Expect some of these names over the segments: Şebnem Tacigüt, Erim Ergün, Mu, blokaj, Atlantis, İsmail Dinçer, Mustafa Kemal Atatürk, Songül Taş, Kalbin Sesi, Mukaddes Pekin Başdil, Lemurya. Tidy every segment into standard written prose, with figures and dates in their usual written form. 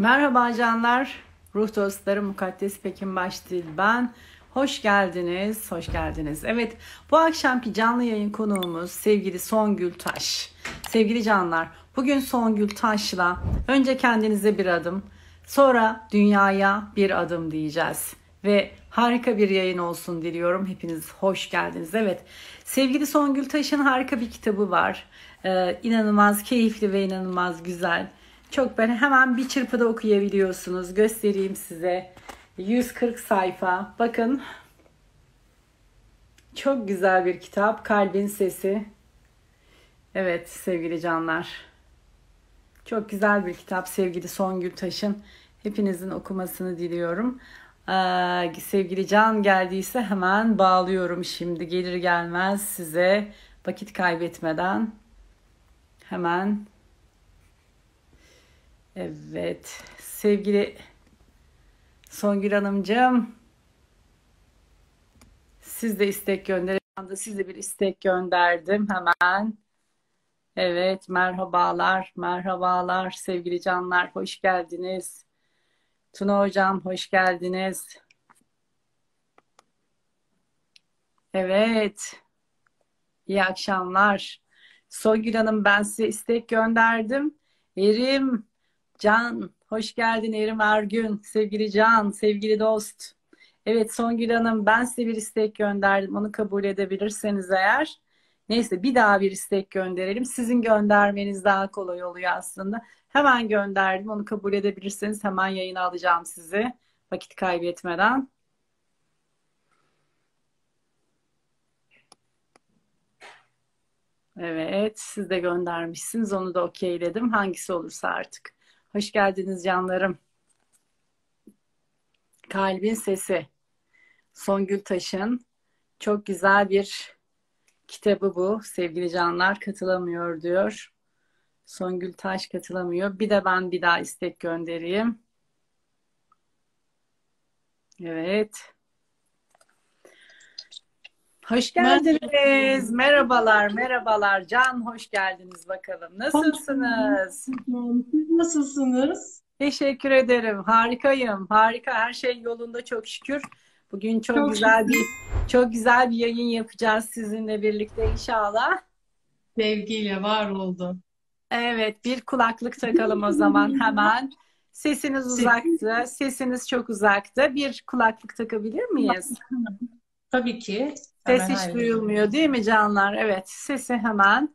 Merhaba canlar, ruh dostları, Mukaddes Pekin Başdil ben. Hoş geldiniz, hoş geldiniz. Evet, bu akşamki canlı yayın konuğumuz sevgili Songül Taş. Sevgili canlar, bugün Songül Taş'la önce kendinize bir adım, sonra dünyaya bir adım diyeceğiz. Ve harika bir yayın olsun diliyorum. Hepiniz hoş geldiniz. Evet, sevgili Songül Taş'ın harika bir kitabı var. İnanılmaz keyifli ve inanılmaz güzel. Çok ben hemen bir çırpıda okuyabiliyorsunuz. Göstereyim size. 140 sayfa. Bakın. Çok güzel bir kitap. Kalbin Sesi. Evet sevgili canlar. Çok güzel bir kitap sevgili Songül Taş'ın. Hepinizin okumasını diliyorum. Sevgili Can geldiyse hemen bağlıyorum şimdi. Gelir gelmez size vakit kaybetmeden. Hemen. Evet sevgili Songül Hanımcığım, siz de istek gönderin. Siz de bir istek gönderdim hemen. Evet merhabalar, merhabalar sevgili canlar, hoş geldiniz. Tuna hocam hoş geldiniz. Evet iyi akşamlar. Songül Hanım ben size istek gönderdim. Erim Can, hoş geldin Erim Ergün. Sevgili Can, sevgili dost. Evet Songül Hanım ben size bir istek gönderdim. Onu kabul edebilirseniz eğer. Neyse bir daha bir istek gönderelim. Sizin göndermeniz daha kolay oluyor aslında. Hemen gönderdim. Onu kabul edebilirseniz hemen yayına alacağım sizi. Vakit kaybetmeden. Evet siz de göndermişsiniz. Onu da okeyledim. Hangisi olursa artık. Hoş geldiniz canlarım. Kalbin Sesi. Songül Taş'ın çok güzel bir kitabı bu. Sevgili canlar katılamıyor diyor. Songül Taş katılamıyor. Bir de ben bir daha istek göndereyim. Evet. Hoş geldiniz. Merhabalar, merhabalar. Can hoş geldiniz bakalım. Nasılsınız? Nasılsınız? Teşekkür ederim. Harikayım. Harika. Her şey yolunda çok şükür. Bugün çok güzel bir yayın yapacağız sizinle birlikte inşallah. Sevgiyle var oldu. Evet, bir kulaklık takalım o zaman hemen. Sesiniz uzaktı. Sesiniz çok uzaktı. Bir kulaklık takabilir miyiz? Tabii ki. Ses hemen hiç duyulmuyor değil mi canlar? Evet. Sesi hemen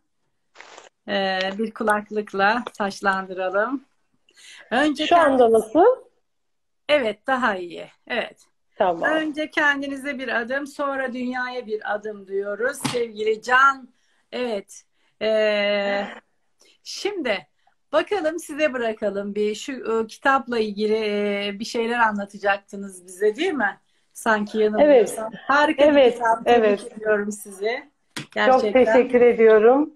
bir kulaklıkla taşlandıralım. Önce şu anda nasıl? Evet. Daha iyi. Evet. Tamam. Önce kendinize bir adım, sonra dünyaya bir adım diyoruz. Sevgili Can. Evet. Şimdi bakalım size bırakalım. Bir şu kitapla ilgili bir şeyler anlatacaktınız bize değil mi? Sanki yanılmıyorsam. Evet. Harika evet, bir kitap. Evet. Tebrik ediyorum sizi. Gerçekten. Çok teşekkür ediyorum.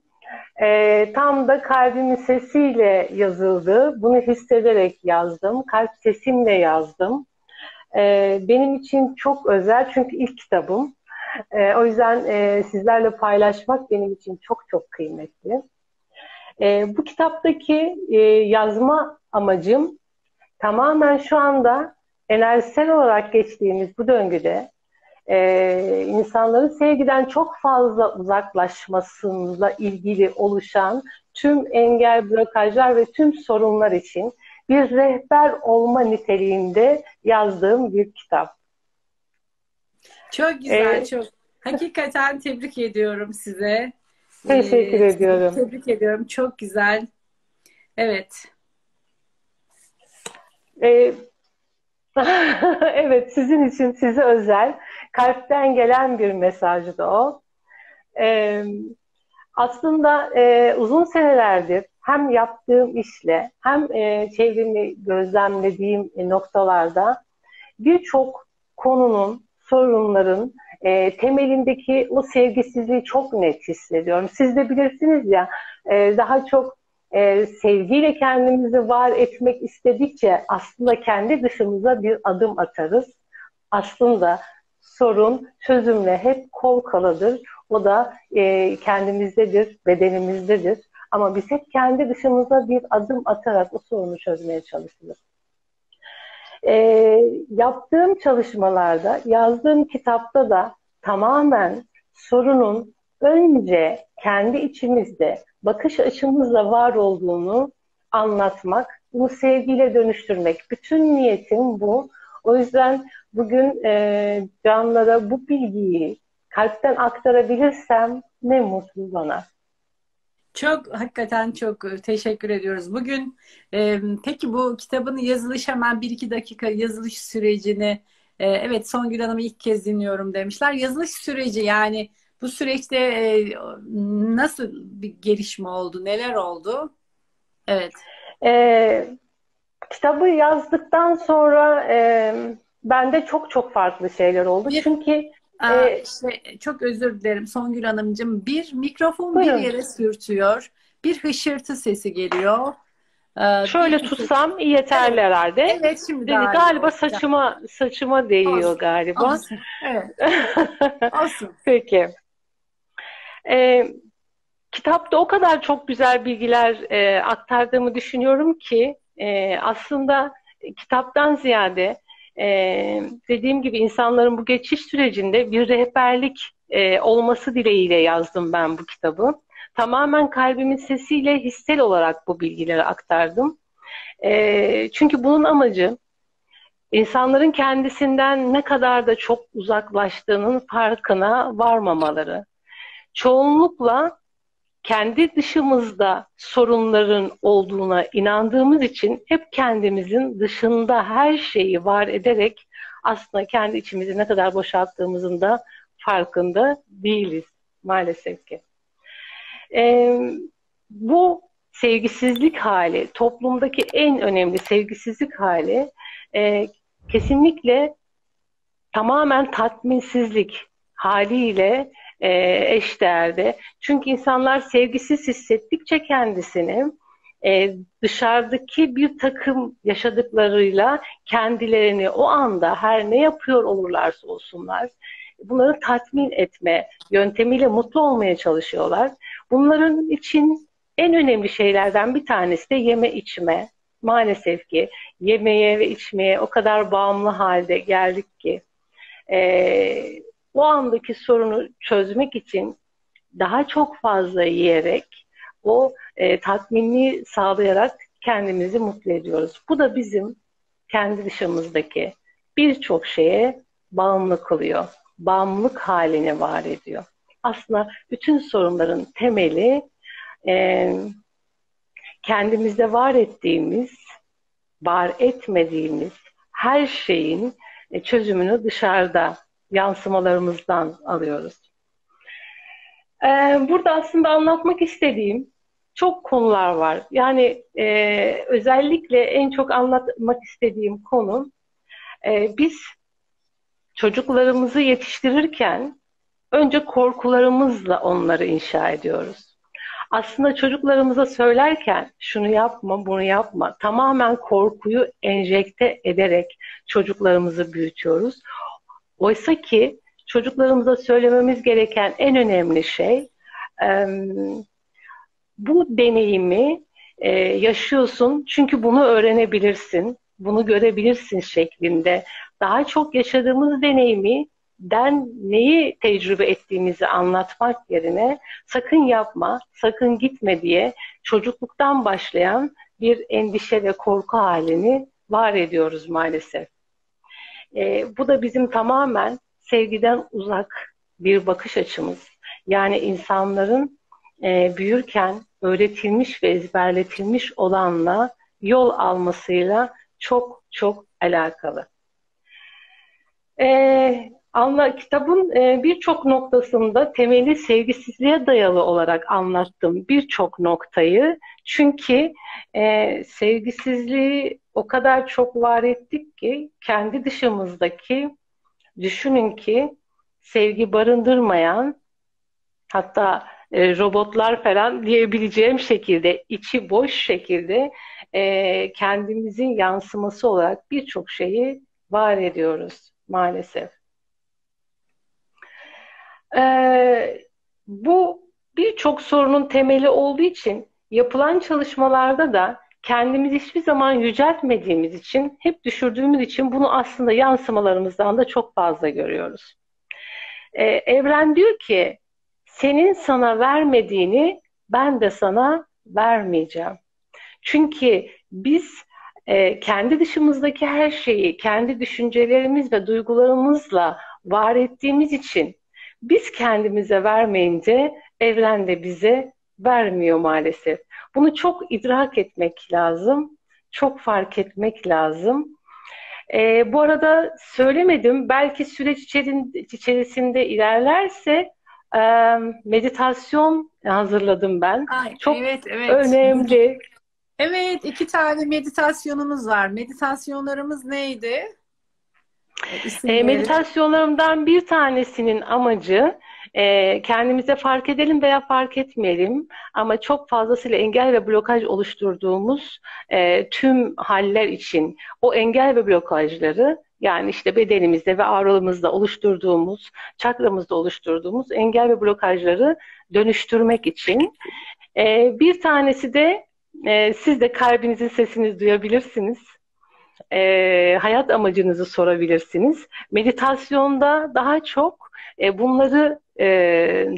Tam da kalbimin sesiyle yazıldı. Bunu hissederek yazdım. Kalp sesimle yazdım. Benim için çok özel çünkü ilk kitabım. O yüzden sizlerle paylaşmak benim için çok çok kıymetli. Bu kitaptaki yazma amacım tamamen şu anda enerjisel olarak geçtiğimiz bu döngüde insanların sevgiden çok fazla uzaklaşmasıyla ilgili oluşan tüm engel, blokajlar ve tüm sorunlar için bir rehber olma niteliğinde yazdığım bir kitap. Çok güzel, çok. Hakikaten tebrik ediyorum size. Teşekkür ediyorum. Tebrik ediyorum, çok güzel. Evet. Evet, sizin için size özel. Kalpten gelen bir mesajdı o. Aslında uzun senelerdir hem yaptığım işle hem çevremi gözlemlediğim noktalarda birçok konunun, sorunların temelindeki o sevgisizliği çok net hissediyorum. Siz de bilirsiniz ya, daha çok sevgiyle kendimizi var etmek istedikçe aslında kendi dışımıza bir adım atarız. Aslında sorun çözümle hep kol kaladır. O da kendimizdedir, bedenimizdedir. Ama biz hep kendi dışımıza bir adım atarak o sorunu çözmeye çalışırız. Yaptığım çalışmalarda, yazdığım kitapta da tamamen sorunun önce kendi içimizde, bakış açımızla var olduğunu anlatmak, bunu sevgiyle dönüştürmek. Bütün niyetim bu. O yüzden bugün canlara bu bilgiyi kalpten aktarabilirsem ne mutlu bana. Çok, hakikaten çok teşekkür ediyoruz. Bugün peki bu kitabın yazılış, hemen 1-2 dakika yazılış sürecini, evet Songül Hanım'ı ilk kez dinliyorum demişler. Yazılış süreci, yani bu süreçte nasıl bir gelişme oldu, neler oldu? Evet. Kitabı yazdıktan sonra bende çok farklı şeyler oldu. Çünkü işte, çok özür dilerim Songül Hanımcığım. Bir mikrofon buyurun. Bir yere sürtüyor. Bir hışırtı sesi geliyor. Şöyle tutsam sesi yeterli, evet, herhalde. Evet, şimdi galiba saçıma değiyor. Olsun, galiba. Olsun. Evet. Olsun. Peki. Kitapta o kadar çok güzel bilgiler aktardığımı düşünüyorum ki aslında kitaptan ziyade dediğim gibi insanların bu geçiş sürecinde bir rehberlik olması dileğiyle yazdım ben bu kitabı. Tamamen kalbimin sesiyle hissel olarak bu bilgileri aktardım. Çünkü bunun amacı insanların kendisinden ne kadar da çok uzaklaştığının farkına varmamaları. Çoğunlukla kendi dışımızda sorunların olduğuna inandığımız için hep kendimizin dışında her şeyi var ederek aslında kendi içimizi ne kadar boşalttığımızın da farkında değiliz maalesef ki. Bu sevgisizlik hali, toplumdaki en önemli sevgisizlik hali kesinlikle tamamen tatminsizlik haliyle eşdeğerde. Çünkü insanlar sevgisiz hissettikçe kendisini dışarıdaki bir takım yaşadıklarıyla kendilerini o anda her ne yapıyor olurlarsa olsunlar bunları tatmin etme yöntemiyle mutlu olmaya çalışıyorlar. Bunların için en önemli şeylerden bir tanesi de yeme içme. Maalesef ki yemeye ve içmeye o kadar bağımlı halde geldik ki o andaki sorunu çözmek için daha çok fazla yiyerek, o tatminliği sağlayarak kendimizi mutlu ediyoruz. Bu da bizim kendi dışımızdaki birçok şeye bağımlı kılıyor. Bağımlılık halini var ediyor. Aslında bütün sorunların temeli kendimizde var ettiğimiz, var etmediğimiz her şeyin çözümünü dışarıda yansımalarımızdan alıyoruz. Burada aslında anlatmak istediğim çok konular var. Yani özellikle en çok anlatmak istediğim konu biz çocuklarımızı yetiştirirken önce korkularımızla onları inşa ediyoruz. Aslında çocuklarımıza söylerken şunu yapma, bunu yapma, tamamen korkuyu enjekte ederek çocuklarımızı büyütüyoruz. Oysa ki çocuklarımıza söylememiz gereken en önemli şey bu deneyimi yaşıyorsun çünkü bunu öğrenebilirsin, bunu görebilirsin şeklinde. Daha çok yaşadığımız deneyimden neyi tecrübe ettiğimizi anlatmak yerine sakın yapma, sakın gitme diye çocukluktan başlayan bir endişe ve korku halini var ediyoruz maalesef. Bu da bizim tamamen sevgiden uzak bir bakış açımız. Yani insanların büyürken öğretilmiş ve ezberletilmiş olanla yol almasıyla çok alakalı. Kitabın birçok noktasında temeli sevgisizliğe dayalı olarak anlattım birçok noktayı. Çünkü sevgisizliği o kadar çok var ettik ki kendi dışımızdaki, düşünün ki sevgi barındırmayan, hatta robotlar falan diyebileceğim şekilde, içi boş şekilde kendimizin yansıması olarak birçok şeyi var ediyoruz maalesef. Bu birçok sorunun temeli olduğu için yapılan çalışmalarda da kendimizi hiçbir zaman yüceltmediğimiz için, hep düşürdüğümüz için bunu aslında yansımalarımızdan da çok fazla görüyoruz. Evren diyor ki, senin sana vermediğini ben de sana vermeyeceğim. Çünkü biz kendi dışımızdaki her şeyi, kendi düşüncelerimiz ve duygularımızla var ettiğimiz için biz kendimize vermeyince evren de bize vermiyor maalesef. Bunu çok idrak etmek lazım, çok fark etmek lazım. Bu arada söylemedim, belki süreç içerisinde ilerlerse meditasyon hazırladım ben. Ay, çok evet, evet. Önemli. Evet, 2 tane meditasyonumuz var. Meditasyonlarımız neydi? Meditasyonlarımdan bir tanesinin amacı kendimize fark edelim veya fark etmeyelim ama çok fazlasıyla engel ve blokaj oluşturduğumuz tüm haller için o engel ve blokajları, yani işte bedenimizde ve ağrımızda oluşturduğumuz, çakramızda oluşturduğumuz engel ve blokajları dönüştürmek için. Bir tanesi de siz de kalbinizin sesini duyabilirsiniz. Hayat amacınızı sorabilirsiniz. Meditasyonda daha çok bunları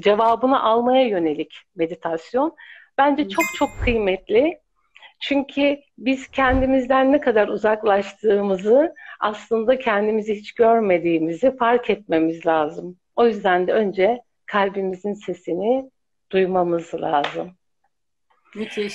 cevabını almaya yönelik meditasyon. Bence çok çok kıymetli. Çünkü biz kendimizden ne kadar uzaklaştığımızı, aslında kendimizi hiç görmediğimizi fark etmemiz lazım. O yüzden de önce kalbimizin sesini duymamız lazım. Müthiş.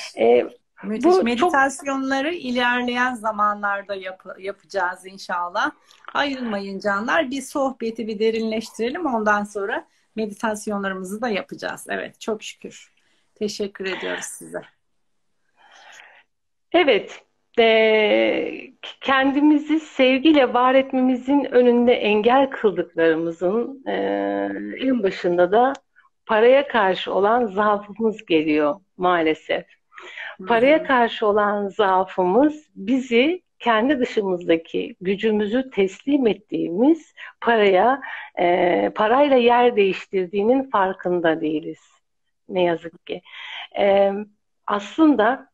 Müthiş. Bu meditasyonları çok... ilerleyen zamanlarda yapacağız inşallah. Ayrılmayın canlar. Bir sohbeti bir derinleştirelim. Ondan sonra meditasyonlarımızı da yapacağız. Evet, çok şükür. Teşekkür ediyoruz size. Evet. Kendimizi sevgiyle var etmemizin önünde engel kıldıklarımızın en başında da paraya karşı olan zaafımız geliyor maalesef. Paraya karşı olan zaafımız bizi kendi dışımızdaki gücümüzü teslim ettiğimiz parayla yer değiştirdiğinin farkında değiliz. Ne yazık ki. Aslında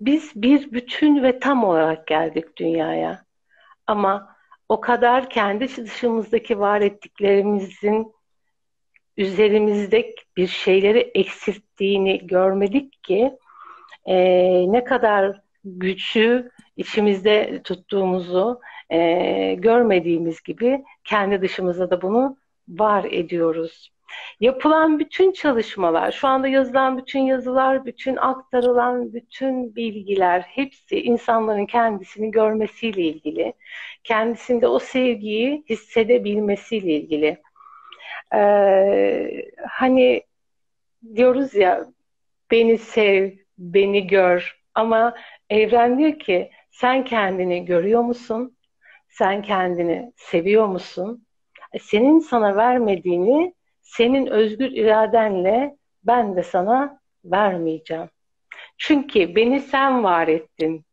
biz bir bütün ve tam olarak geldik dünyaya. Ama o kadar kendi dışımızdaki var ettiklerimizin üzerimizde bir şeyleri eksilttiğini görmedik ki ne kadar gücü içimizde tuttuğumuzu görmediğimiz gibi kendi dışımızda da bunu var ediyoruz. Yapılan bütün çalışmalar, şu anda yazılan bütün yazılar, bütün aktarılan bütün bilgiler hepsi insanların kendisini görmesiyle ilgili. Kendisinde o sevgiyi hissedebilmesiyle ilgili. Hani diyoruz ya, beni sev, beni gör, ama evren diyor ki, sen kendini görüyor musun? Sen kendini seviyor musun? Senin sana vermediğini senin özgür iradenle ben de sana vermeyeceğim. Çünkü beni sen var ettin.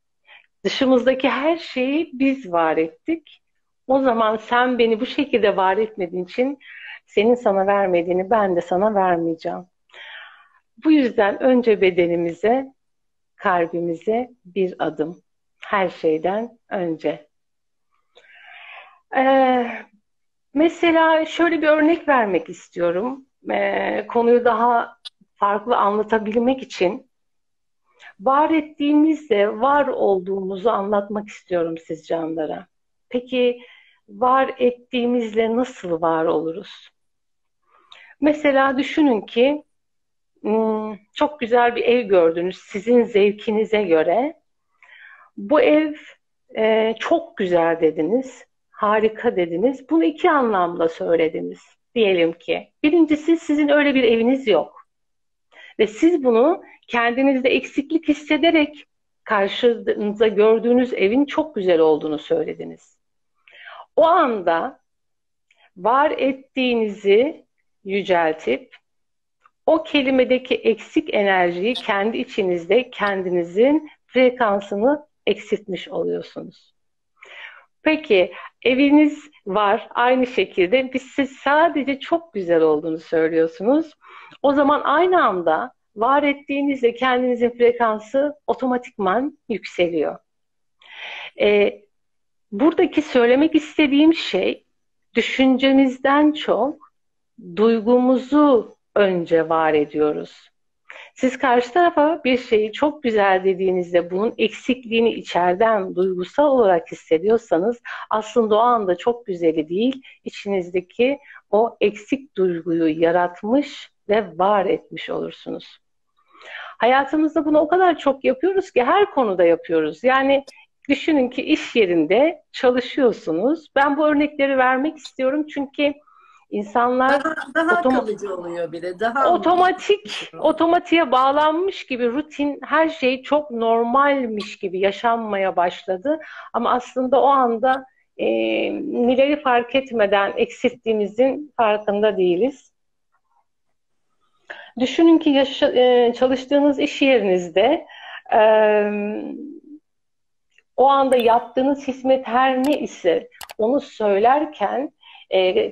Dışımızdaki her şeyi biz var ettik. O zaman sen beni bu şekilde var etmediğin için senin sana vermediğini ben de sana vermeyeceğim. Bu yüzden önce bedenimize, kalbimize bir adım. Her şeyden önce. Mesela şöyle bir örnek vermek istiyorum. Konuyu daha farklı anlatabilmek için. Var ettiğimizde var olduğumuzu anlatmak istiyorum siz canlara. Peki var ettiğimizle nasıl var oluruz? Mesela düşünün ki çok güzel bir ev gördünüz sizin zevkinize göre. Bu ev çok güzel dediniz, harika dediniz. Bunu 2 anlamda söylediniz diyelim ki. Birincisi, sizin öyle bir eviniz yok. Ve siz bunu kendinizde eksiklik hissederek karşınıza gördüğünüz evin çok güzel olduğunu söylediniz. O anda var ettiğinizi yüceltip o kelimedeki eksik enerjiyi kendi içinizde kendinizin frekansını eksiltmiş oluyorsunuz. Peki eviniz var, aynı şekilde siz sadece çok güzel olduğunu söylüyorsunuz. O zaman aynı anda var ettiğinizde kendinizin frekansı otomatikman yükseliyor. Buradaki söylemek istediğim şey, düşüncemizden çok duygumuzu önce var ediyoruz. Siz karşı tarafa bir şeyi çok güzel dediğinizde bunun eksikliğini içeriden duygusal olarak hissediyorsanız aslında o anda çok güzeli değil, içinizdeki o eksik duyguyu yaratmış ve var etmiş olursunuz. Hayatımızda bunu o kadar çok yapıyoruz ki her konuda yapıyoruz. Yani düşünün ki iş yerinde çalışıyorsunuz. Ben bu örnekleri vermek istiyorum çünkü İnsanlar daha kalıcı oluyor bile. Daha otomatiğe bağlanmış gibi, rutin, her şey çok normalmiş gibi yaşanmaya başladı. Ama aslında o anda neleri fark etmeden eksilttiğimizin farkında değiliz. Düşünün ki çalıştığınız iş yerinizde o anda yaptığınız hizmet her ne ise onu söylerken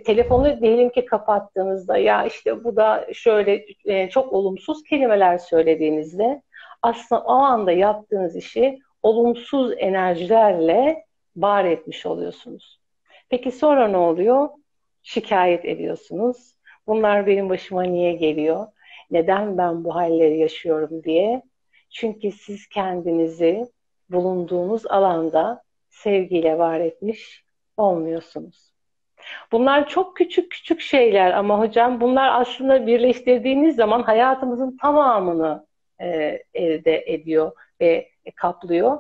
telefonu diyelim ki kapattığınızda, ya işte bu da şöyle çok olumsuz kelimeler söylediğinizde aslında o anda yaptığınız işi olumsuz enerjilerle var etmiş oluyorsunuz. Peki sonra ne oluyor? Şikayet ediyorsunuz. Bunlar benim başıma niye geliyor? Neden ben bu halleri yaşıyorum diye. Çünkü siz kendinizi bulunduğunuz alanda sevgiyle var etmiş olmuyorsunuz. Bunlar çok küçük küçük şeyler ama hocam bunlar aslında birleştirdiğiniz zaman hayatımızın tamamını elde ediyor ve kaplıyor.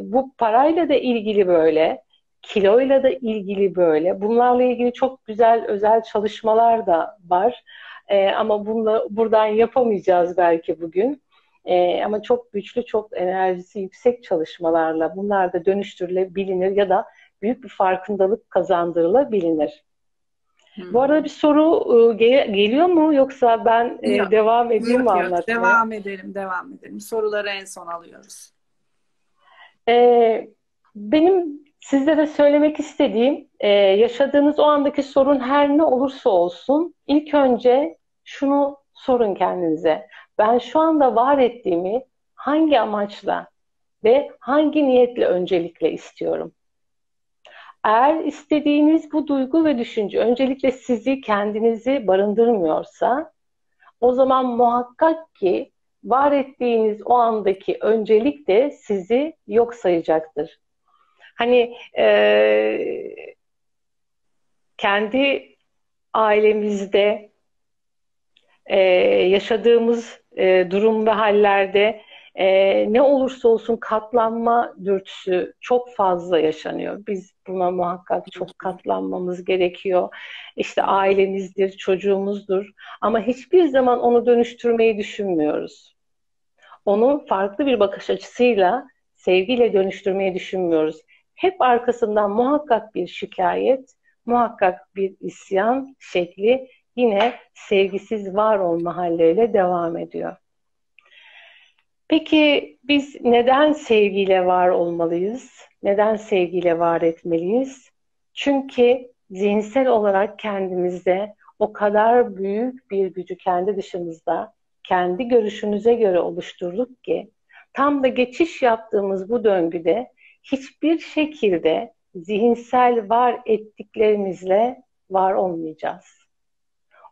Bu parayla da ilgili böyle, kiloyla da ilgili böyle. Bunlarla ilgili çok güzel özel çalışmalar da var. Ama buradan yapamayacağız belki bugün. Ama çok güçlü, çok enerjisi yüksek çalışmalarla bunlar da dönüştürülebilir ya da büyük bir farkındalık kazandırılabilir. Bu arada bir soru geliyor mu yoksa ben yok, devam edeyim mi anlatmaya? Devam edelim. Soruları en son alıyoruz. Benim sizlere söylemek istediğim yaşadığınız o andaki sorun her ne olursa olsun ilk önce şunu sorun kendinize. Ben şu anda var ettiğimi hangi amaçla ve hangi niyetle öncelikle istiyorum? Eğer istediğiniz bu duygu ve düşünce öncelikle sizi, kendinizi barındırmıyorsa o zaman muhakkak ki var ettiğiniz o andaki öncelik de sizi yok sayacaktır. Hani kendi ailemizde yaşadığımız durum ve hallerde ne olursa olsun katlanma dürtüsü çok fazla yaşanıyor. Biz buna muhakkak çok katlanmamız gerekiyor. İşte ailemizdir, çocuğumuzdur. Ama hiçbir zaman onu dönüştürmeyi düşünmüyoruz. Onu farklı bir bakış açısıyla, sevgiyle dönüştürmeyi düşünmüyoruz. Hep arkasından muhakkak bir şikayet, muhakkak bir isyan şekli yine sevgisiz var olma halleriyle devam ediyor. Peki biz neden sevgiyle var olmalıyız? Neden sevgiyle var etmeliyiz? Çünkü zihinsel olarak kendimizde o kadar büyük bir gücü kendi dışımızda, kendi görüşümüze göre oluşturduk ki tam da geçiş yaptığımız bu döngüde hiçbir şekilde zihinsel var ettiklerimizle var olmayacağız.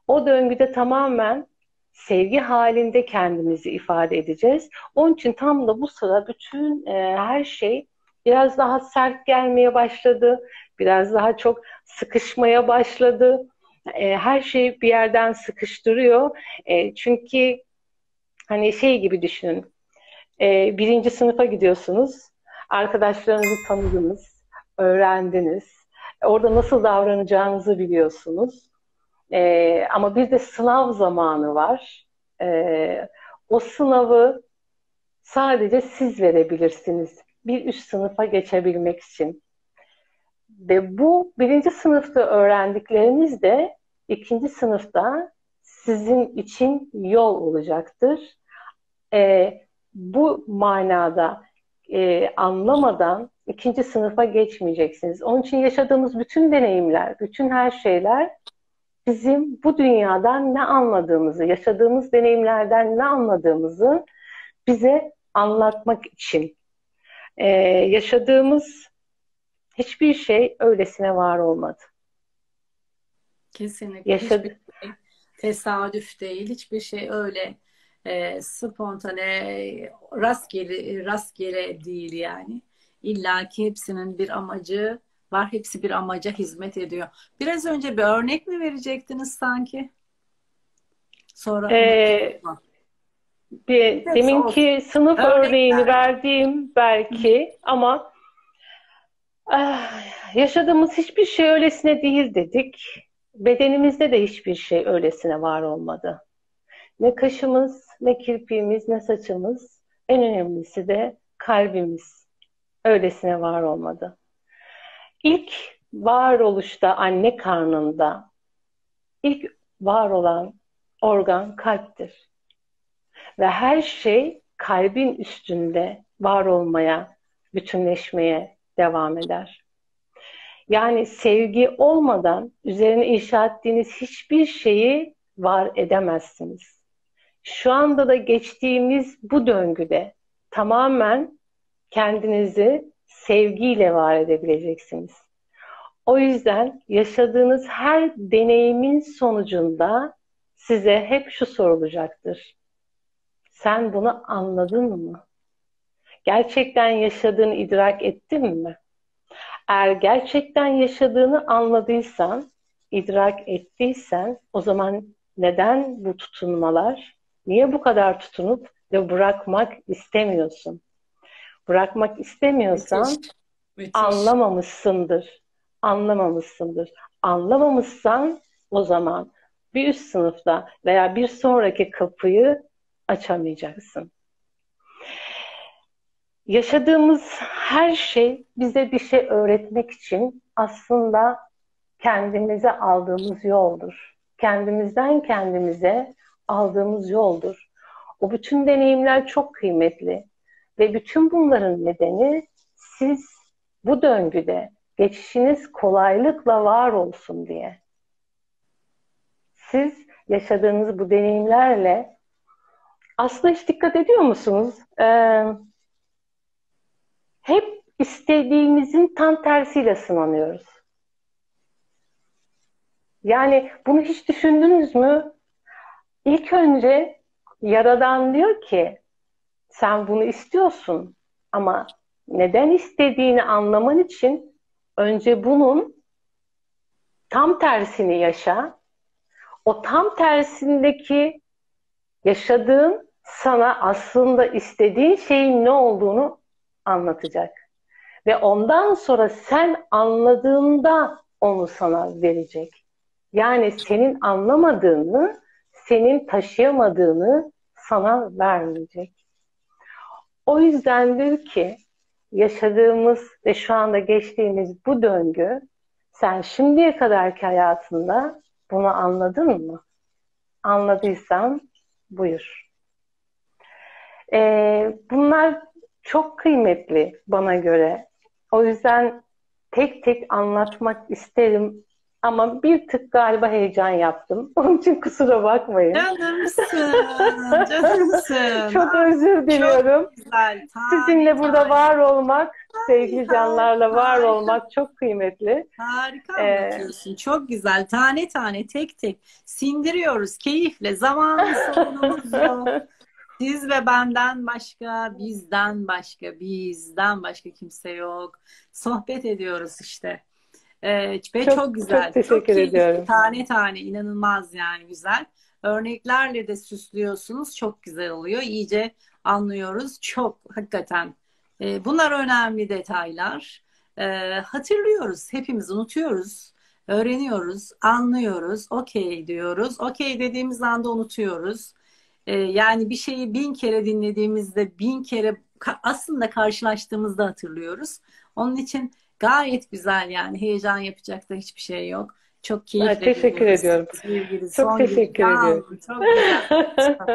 O döngüde tamamen sevgi halinde kendimizi ifade edeceğiz. Onun için tam da bu sıra bütün her şey biraz daha sert gelmeye başladı. Biraz daha çok sıkışmaya başladı. Her şeyi bir yerden sıkıştırıyor. Çünkü hani şey gibi düşünün. 1. sınıfa gidiyorsunuz. Arkadaşlarınızı tanıdınız. Öğrendiniz. Orada nasıl davranacağınızı biliyorsunuz. Ama bir de sınav zamanı var. O sınavı sadece siz verebilirsiniz. Bir üst sınıfa geçebilmek için. Ve bu 1. sınıfta öğrendikleriniz de 2. sınıfta sizin için yol olacaktır. Bu manada anlamadan 2. sınıfa geçmeyeceksiniz. Onun için yaşadığımız bütün deneyimler, bütün her şeyler bizim bu dünyadan ne anladığımızı, yaşadığımız deneyimlerden ne anladığımızı bize anlatmak için. Yaşadığımız hiçbir şey öylesine var olmadı. Kesinlikle. Yaşadık. Tesadüf değil. Hiçbir şey öyle spontane, rastgele değil yani. İlla ki hepsinin bir amacı var. Hepsi bir amaca hizmet ediyor. Biraz önce bir örnek mi verecektiniz sanki? Sonra deminki sınıf örneğini verdiğim belki ama yaşadığımız hiçbir şey öylesine değil dedik. Bedenimizde de hiçbir şey öylesine var olmadı. Ne kaşımız, ne kirpiğimiz, ne saçımız, en önemlisi de kalbimiz öylesine var olmadı. İlk varoluşta anne karnında ilk var olan organ kalptir. Ve her şey kalbin üstünde var olmaya, bütünleşmeye devam eder. Yani sevgi olmadan üzerine inşa ettiğiniz hiçbir şeyi var edemezsiniz. Şu anda da geçtiğimiz bu döngüde tamamen kendinizi sevgiyle var edebileceksiniz. O yüzden yaşadığınız her deneyimin sonucunda size hep şu sorulacaktır. Sen bunu anladın mı? Gerçekten yaşadığını idrak ettin mi? Eğer gerçekten yaşadığını anladıysan, idrak ettiysen o zaman neden bu tutunmalar? Niye bu kadar tutunup ve bırakmak istemiyorsun? Bırakmak istemiyorsan müthiş, müthiş. Anlamamışsındır. Anlamamışsındır. Anlamamışsan o zaman bir üst sınıfta veya bir sonraki kapıyı açamayacaksın. Yaşadığımız her şey bize bir şey öğretmek için aslında kendimize aldığımız yoldur. Kendimizden kendimize aldığımız yoldur. O bütün deneyimler çok kıymetli. Ve bütün bunların nedeni siz bu döngüde geçişiniz kolaylıkla var olsun diye. Siz yaşadığınız bu deneyimlerle aslında hiç dikkat ediyor musunuz? Hep istediğimizin tam tersiyle sınanıyoruz. Yani bunu hiç düşündünüz mü? İlk önce Yaradan diyor ki sen bunu istiyorsun ama neden istediğini anlaman için önce bunun tam tersini yaşa. O tam tersindeki yaşadığın sana aslında istediğin şeyin ne olduğunu anlatacak. Ve ondan sonra sen anladığında onu sana verecek. Yani senin anlamadığını, senin taşıyamadığını sana vermeyecek. O yüzdendir ki yaşadığımız ve şu anda geçtiğimiz bu döngü, sen şimdiye kadarki hayatında bunu anladın mı? Anladıysan buyur. Bunlar çok kıymetli bana göre. O yüzden tek tek anlatmak isterim. Ama bir tık galiba heyecan yaptım. Onun için kusura bakmayın. Canımsın. Çok özür diliyorum. Çok güzel. Sizinle burada var olmak, sevgili canlarla var olmak çok kıymetli. Harika anlatıyorsun. Çok güzel. Tane tane, tek tek sindiriyoruz keyifle. Zamanımız, sorunumuz yok. Siz ve benden başka, bizden başka kimse yok. Sohbet ediyoruz işte. Ve çok güzel. Çok teşekkür ediyorum. Tane tane inanılmaz yani güzel. Örneklerle de süslüyorsunuz. Çok güzel oluyor. İyice anlıyoruz. Çok hakikaten. Bunlar önemli detaylar. Hatırlıyoruz. Hepimiz unutuyoruz. Öğreniyoruz. Anlıyoruz. Okey diyoruz. Okey dediğimiz anda unutuyoruz. Yani bir şeyi 1000 kere dinlediğimizde 1000 kere aslında karşılaştığımızda hatırlıyoruz. Onun için gayet güzel yani. Heyecan yapacak da hiçbir şey yok. Çok keyifli. Evet, teşekkür ediyorum. Çok teşekkür ediyorum. Çok güzel.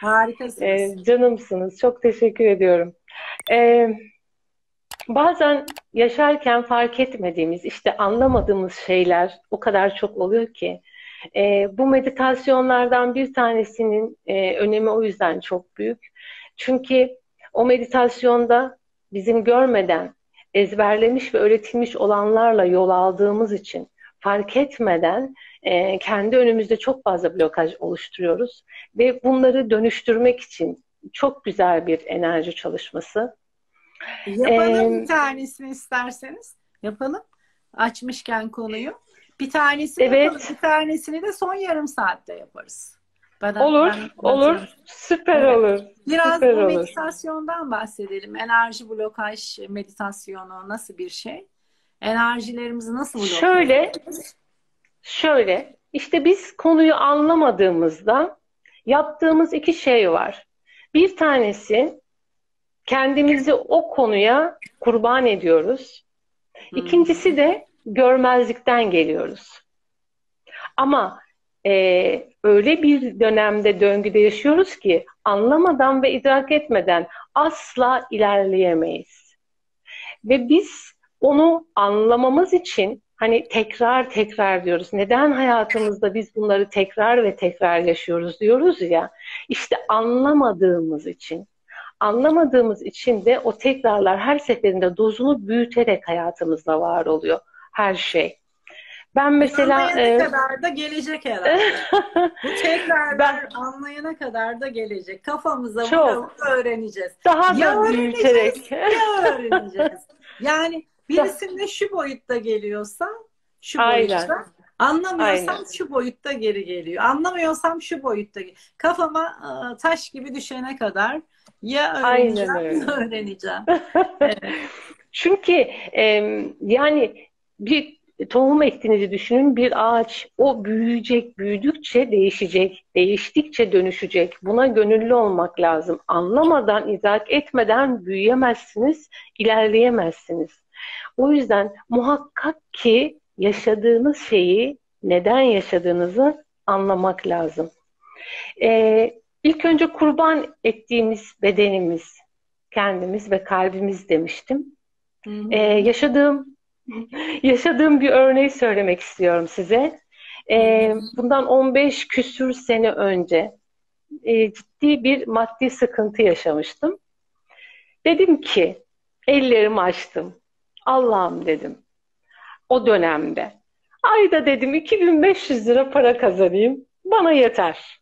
Harikasınız. Canımsınız. Çok teşekkür ediyorum. Bazen yaşarken fark etmediğimiz, işte anlamadığımız şeyler o kadar çok oluyor ki Bu meditasyonlardan bir tanesinin önemi o yüzden çok büyük. Çünkü o meditasyonda bizim görmeden ezberlemiş ve öğretilmiş olanlarla yol aldığımız için fark etmeden kendi önümüzde çok fazla blokaj oluşturuyoruz. Ve bunları dönüştürmek için çok güzel bir enerji çalışması. Yapalım bir tanesini isterseniz. Yapalım. Açmışken konuyu. Bir tanesini, evet. Bir tanesini de son yarım saatte yaparız. Olur. Süper, evet. Olur. Biraz süper bu meditasyondan olur. Bahsedelim. Enerji blokaj meditasyonu nasıl bir şey? Enerjilerimizi nasıl blokaj? Şöyle. İşte biz konuyu anlamadığımızda yaptığımız iki şey var. Bir tanesi kendimizi o konuya kurban ediyoruz. İkincisi de görmezlikten geliyoruz. Ama öyle bir dönemde, döngüde yaşıyoruz ki anlamadan ve idrak etmeden asla ilerleyemeyiz. Ve biz onu anlamamız için hani tekrar tekrar diyoruz. Neden hayatımızda biz bunları tekrar ve tekrar yaşıyoruz diyoruz ya. İşte anlamadığımız için. Anlamadığımız için de o tekrarlar her seferinde dozunu büyüterek hayatımızda var oluyor. Her şey. Ben mesela... Anlayana kadar da gelecek herhalde. Bu tekrarlar anlayana kadar da gelecek. Kafamıza bunu öğreneceğiz. Daha da büyüterek. Ya öğreneceğiz. Yani birisinde şu boyutta geliyorsa şu boyutta, anlamıyorsam şu boyutta geri geliyor. Anlamıyorsam şu boyutta geliyor. Kafama taş gibi düşene kadar ya öğreneceğim, ya öğreneceğim. Evet. Çünkü yani bir tohum ektiğinizi düşünün, bir ağaç. O büyüyecek, büyüdükçe değişecek, değiştikçe dönüşecek. Buna gönüllü olmak lazım. Anlamadan, idrak etmeden büyüyemezsiniz, ilerleyemezsiniz. O yüzden muhakkak ki yaşadığınız şeyi, neden yaşadığınızı anlamak lazım. İlk önce kurban ettiğimiz bedenimiz, kendimiz ve kalbimiz demiştim. Yaşadığım bir örneği söylemek istiyorum size. Bundan 15 küsür sene önce ciddi bir maddi sıkıntı yaşamıştım. Dedim ki, ellerimi açtım. Allah'ım dedim. O dönemde. Ayda dedim 2500 lira para kazanayım. Bana yeter.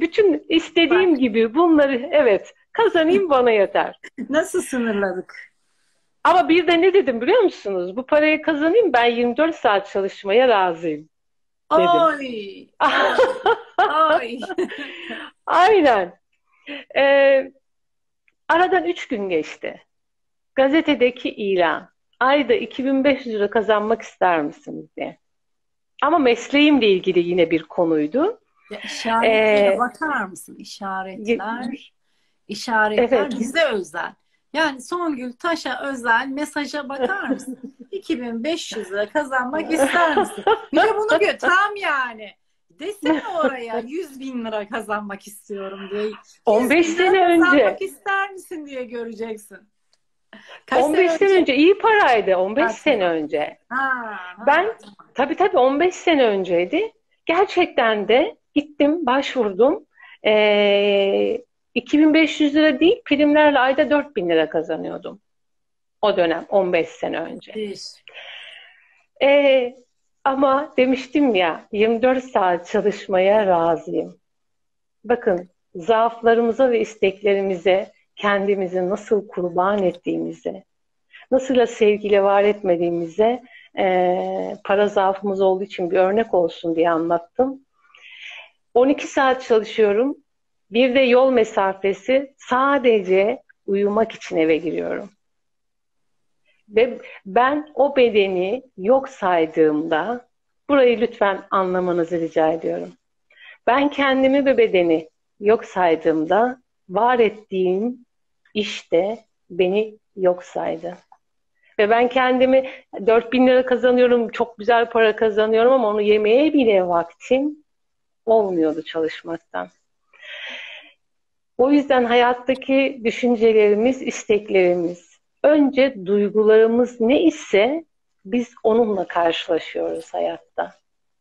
Bütün istediğim gibi bunları kazanayım bana yeter. Nasıl sınırladık? Ama bir de ne dedim biliyor musunuz? Bu parayı kazanayım, ben 24 saat çalışmaya razıyım. Dedim. Oy. Aynen. Aradan 3 gün geçti. Gazetedeki ilan. Ayda 2500 lira kazanmak ister misiniz diye. Ama mesleğimle ilgili yine bir konuydu. İşaretlere bakar mısın? İşaretler evet. Bize özel. Yani Songül Taş'a özel mesaja bakar mısın? 2500 lira kazanmak ister misin? Bir de bunu tam yani. Desene oraya 100.000 lira kazanmak istiyorum diye. 15 sene önce. Kazanmak ister misin diye göreceksin. Kaç 15 sene önce iyi paraydı. 15 sene önce. Ben tabii 15 sene önceydi. Gerçekten de gittim, başvurdum. 2500 lira değil, primlerle ayda 4000 lira kazanıyordum. O dönem 15 sene önce. Ama demiştim ya, 24 saat çalışmaya razıyım. Bakın, zaaflarımıza ve isteklerimize kendimizi nasıl kurban ettiğimize, nasıl sevgiyle var etmediğimize para zaafımız olduğu için bir örnek olsun diye anlattım. 12 saat çalışıyorum. Bir de yol mesafesi, sadece uyumak için eve giriyorum. Ve ben o bedeni yok saydığımda, burayı lütfen anlamanızı rica ediyorum. Ben kendimi ve bedeni yok saydığımda, var ettiğim işte beni yok saydı. Ve ben kendimi 4000 lira kazanıyorum, çok güzel para kazanıyorum ama onu yemeye bile vaktim olmuyordu çalışmaktan. O yüzden hayattaki düşüncelerimiz, isteklerimiz, önce duygularımız ne ise biz onunla karşılaşıyoruz hayatta.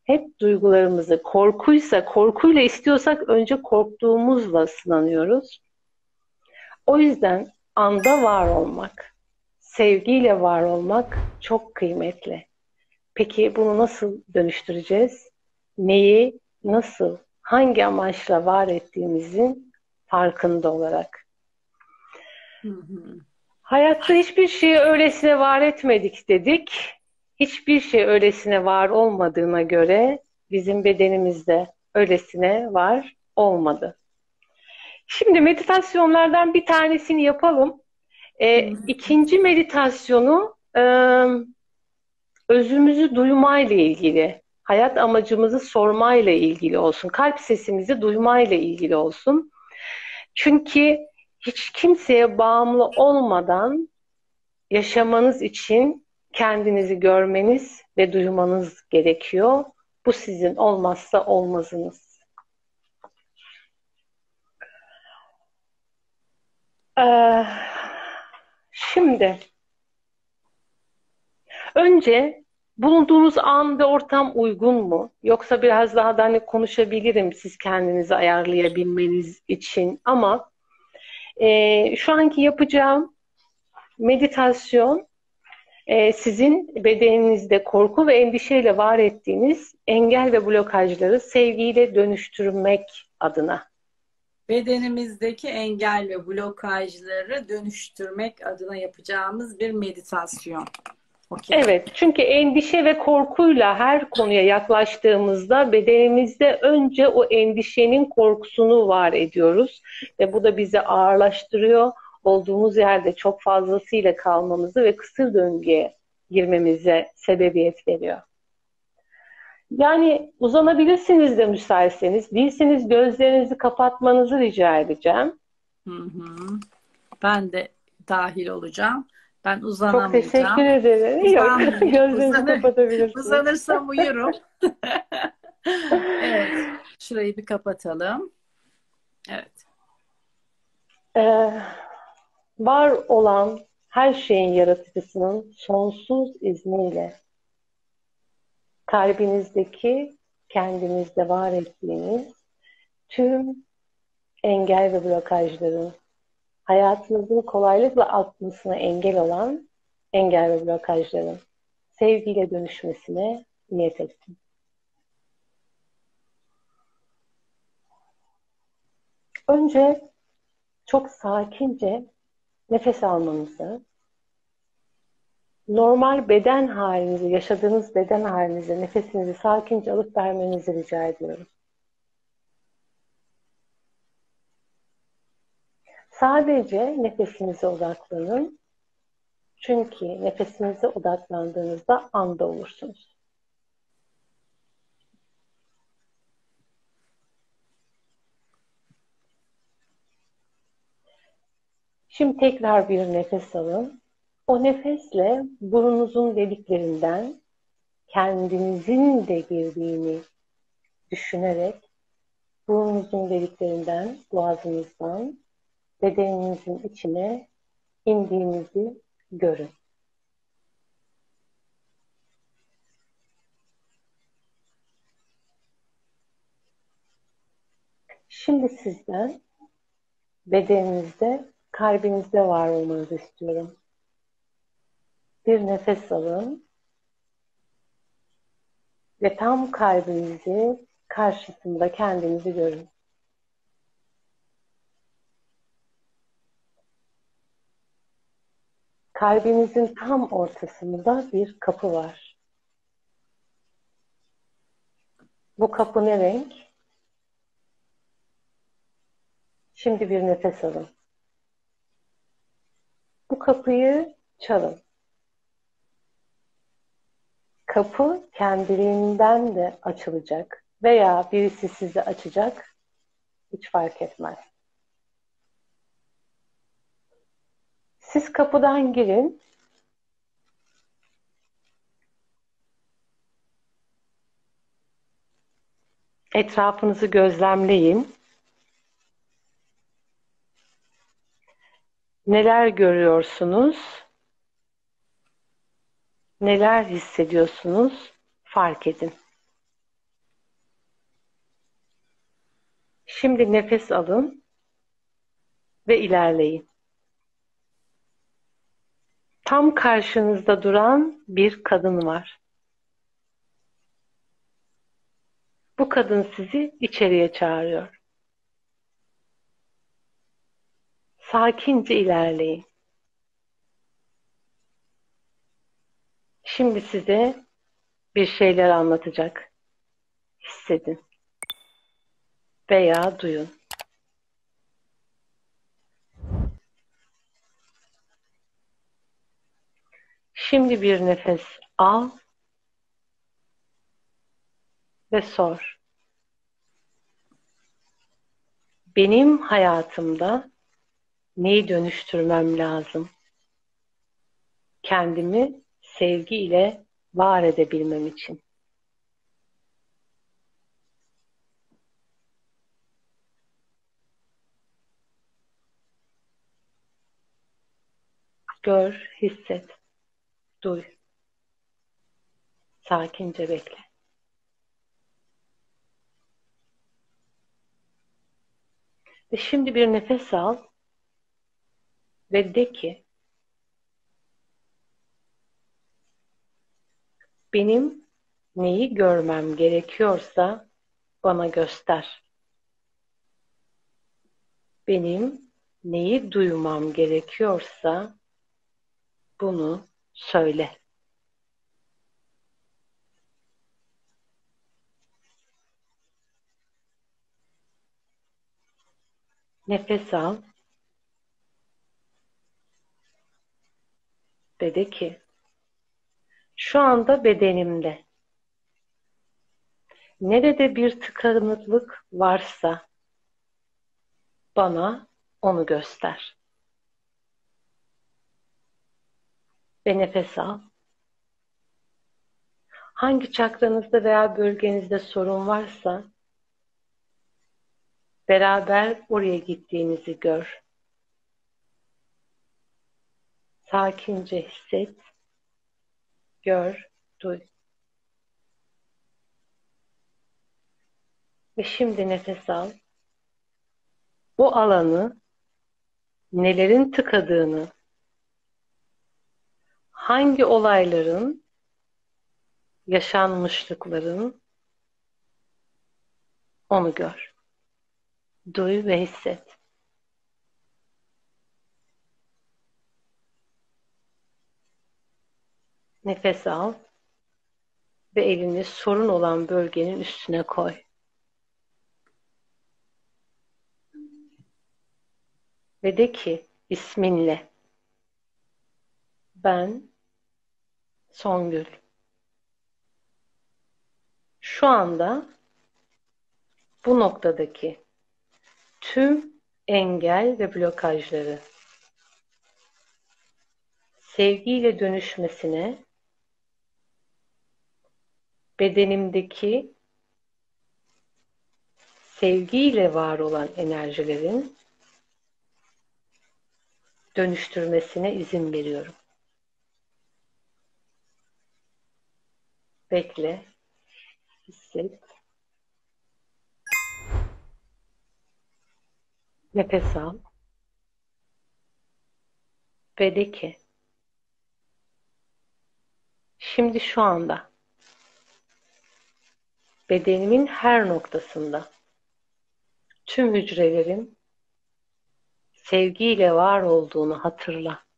hep duygularımızı, korkuysa, korkuyla istiyorsak önce korktuğumuzla sınanıyoruz. O yüzden anda var olmak, sevgiyle var olmak çok kıymetli. Peki bunu nasıl dönüştüreceğiz? Neyi, nasıl, hangi amaçla var ettiğimizin farkında olarak. Hayatta hiçbir şeyi öylesine var etmedik dedik. Hiçbir şey öylesine var olmadığına göre bizim bedenimizde öylesine var olmadı. Şimdi meditasyonlardan bir tanesini yapalım. İkinci meditasyonu özümüzü duymayla ilgili, hayat amacımızı sormayla ilgili olsun. Kalp sesimizi duymayla ilgili olsun. Çünkü hiç kimseye bağımlı olmadan yaşamanız için kendinizi görmeniz ve duymanız gerekiyor. Bu sizin olmazsa olmazınız. Şimdi önce bulunduğunuz an ve ortam uygun mu? Yoksa biraz daha da hani konuşabilirim siz kendinizi ayarlayabilmeniz için ama şu anki yapacağım meditasyon sizin bedeninizde korku ve endişeyle var ettiğiniz engel ve blokajları sevgiyle dönüştürmek adına. Bedenimizdeki engel ve blokajları dönüştürmek adına yapacağımız bir meditasyon. Okay. Evet, çünkü endişe ve korkuyla her konuya yaklaştığımızda bedenimizde önce o endişenin korkusunu var ediyoruz. Ve bu da bizi ağırlaştırıyor. Olduğumuz yerde çok fazlasıyla kalmamızı ve kısır döngüye girmemize sebebiyet veriyor. Yani uzanabilirsiniz de müsaitseniz. Değilseniz gözlerinizi kapatmanızı rica edeceğim. Ben de dahil olacağım. Ben uzanamayacağım. Çok teşekkür ederim. Gözlerinizi kapatabilirsiniz. Uzanırsam uyurum. Evet. Şurayı bir kapatalım. Evet. Var olan her şeyin yaratıcısının sonsuz izniyle kalbinizdeki kendinizde var ettiğiniz tüm engel ve blokajların, hayatınızın kolaylıkla akmasına engel olan engel ve blokajların sevgiyle dönüşmesine niyet ettim. Önce çok sakince nefes almanızı, normal beden halinizi, yaşadığınız beden halinizi, nefesinizi sakince alıp vermenizi rica ediyorum. Sadece nefesinize odaklanın. Çünkü nefesinize odaklandığınızda anda olursunuz. Şimdi tekrar bir nefes alın. O nefesle burnunuzun deliklerinden kendinizin de girdiğini düşünerek burnunuzun deliklerinden, boğazınızdan bedeninizin içine indiğinizi görün. Şimdi sizden bedeninizde, kalbinizde var olmanızı istiyorum. Bir nefes alın ve tam kalbinizi karşısında kendinizi görün. Kalbinizin tam ortasında bir kapı var. Bu kapı ne renk? Şimdi bir nefes alın. Bu kapıyı çalın. Kapı kendiliğinden de açılacak veya birisi sizi açacak, hiç fark etmez. Siz kapıdan girin. Etrafınızı gözlemleyin. Neler görüyorsunuz? Neler hissediyorsunuz? Fark edin. Şimdi nefes alın ve ilerleyin. Tam karşınızda duran bir kadın var. Bu kadın sizi içeriye çağırıyor. Sakince ilerleyin. Şimdi size bir şeyler anlatacak. Hissedin veya duyun. Şimdi bir nefes al ve sor. Benim hayatımda neyi dönüştürmem lazım? Kendimi sevgi ile var edebilmem için. Gör, hisset, duy. Sakince bekle. Ve şimdi bir nefes al ve de ki benim neyi görmem gerekiyorsa bana göster. Benim neyi duymam gerekiyorsa bunu söyle. Nefes al ve de ki şu anda bedenimde nerede bir tıkanıklık varsa bana onu göster. Ve nefes al. Hangi çakranızda veya bölgenizde sorun varsa beraber oraya gittiğinizi gör. Sakince hisset, gör, duy. Ve şimdi nefes al. Bu alanı nelerin tıkadığını, hangi olayların, yaşanmışlıkların, onu gör. Duy ve hisset. Nefes al ve elini sorun olan bölgenin üstüne koy. Ve de ki isminle ben Songül. Şu anda bu noktadaki tüm engel ve blokajları sevgiyle dönüşmesine, bedenimdeki sevgiyle var olan enerjilerin dönüştürmesine izin veriyorum. Bekle, hisset. Nefes al. Ve de ki şimdi şu anda bedenimin her noktasında tüm hücrelerim sevgiyle var olduğunu hatırla.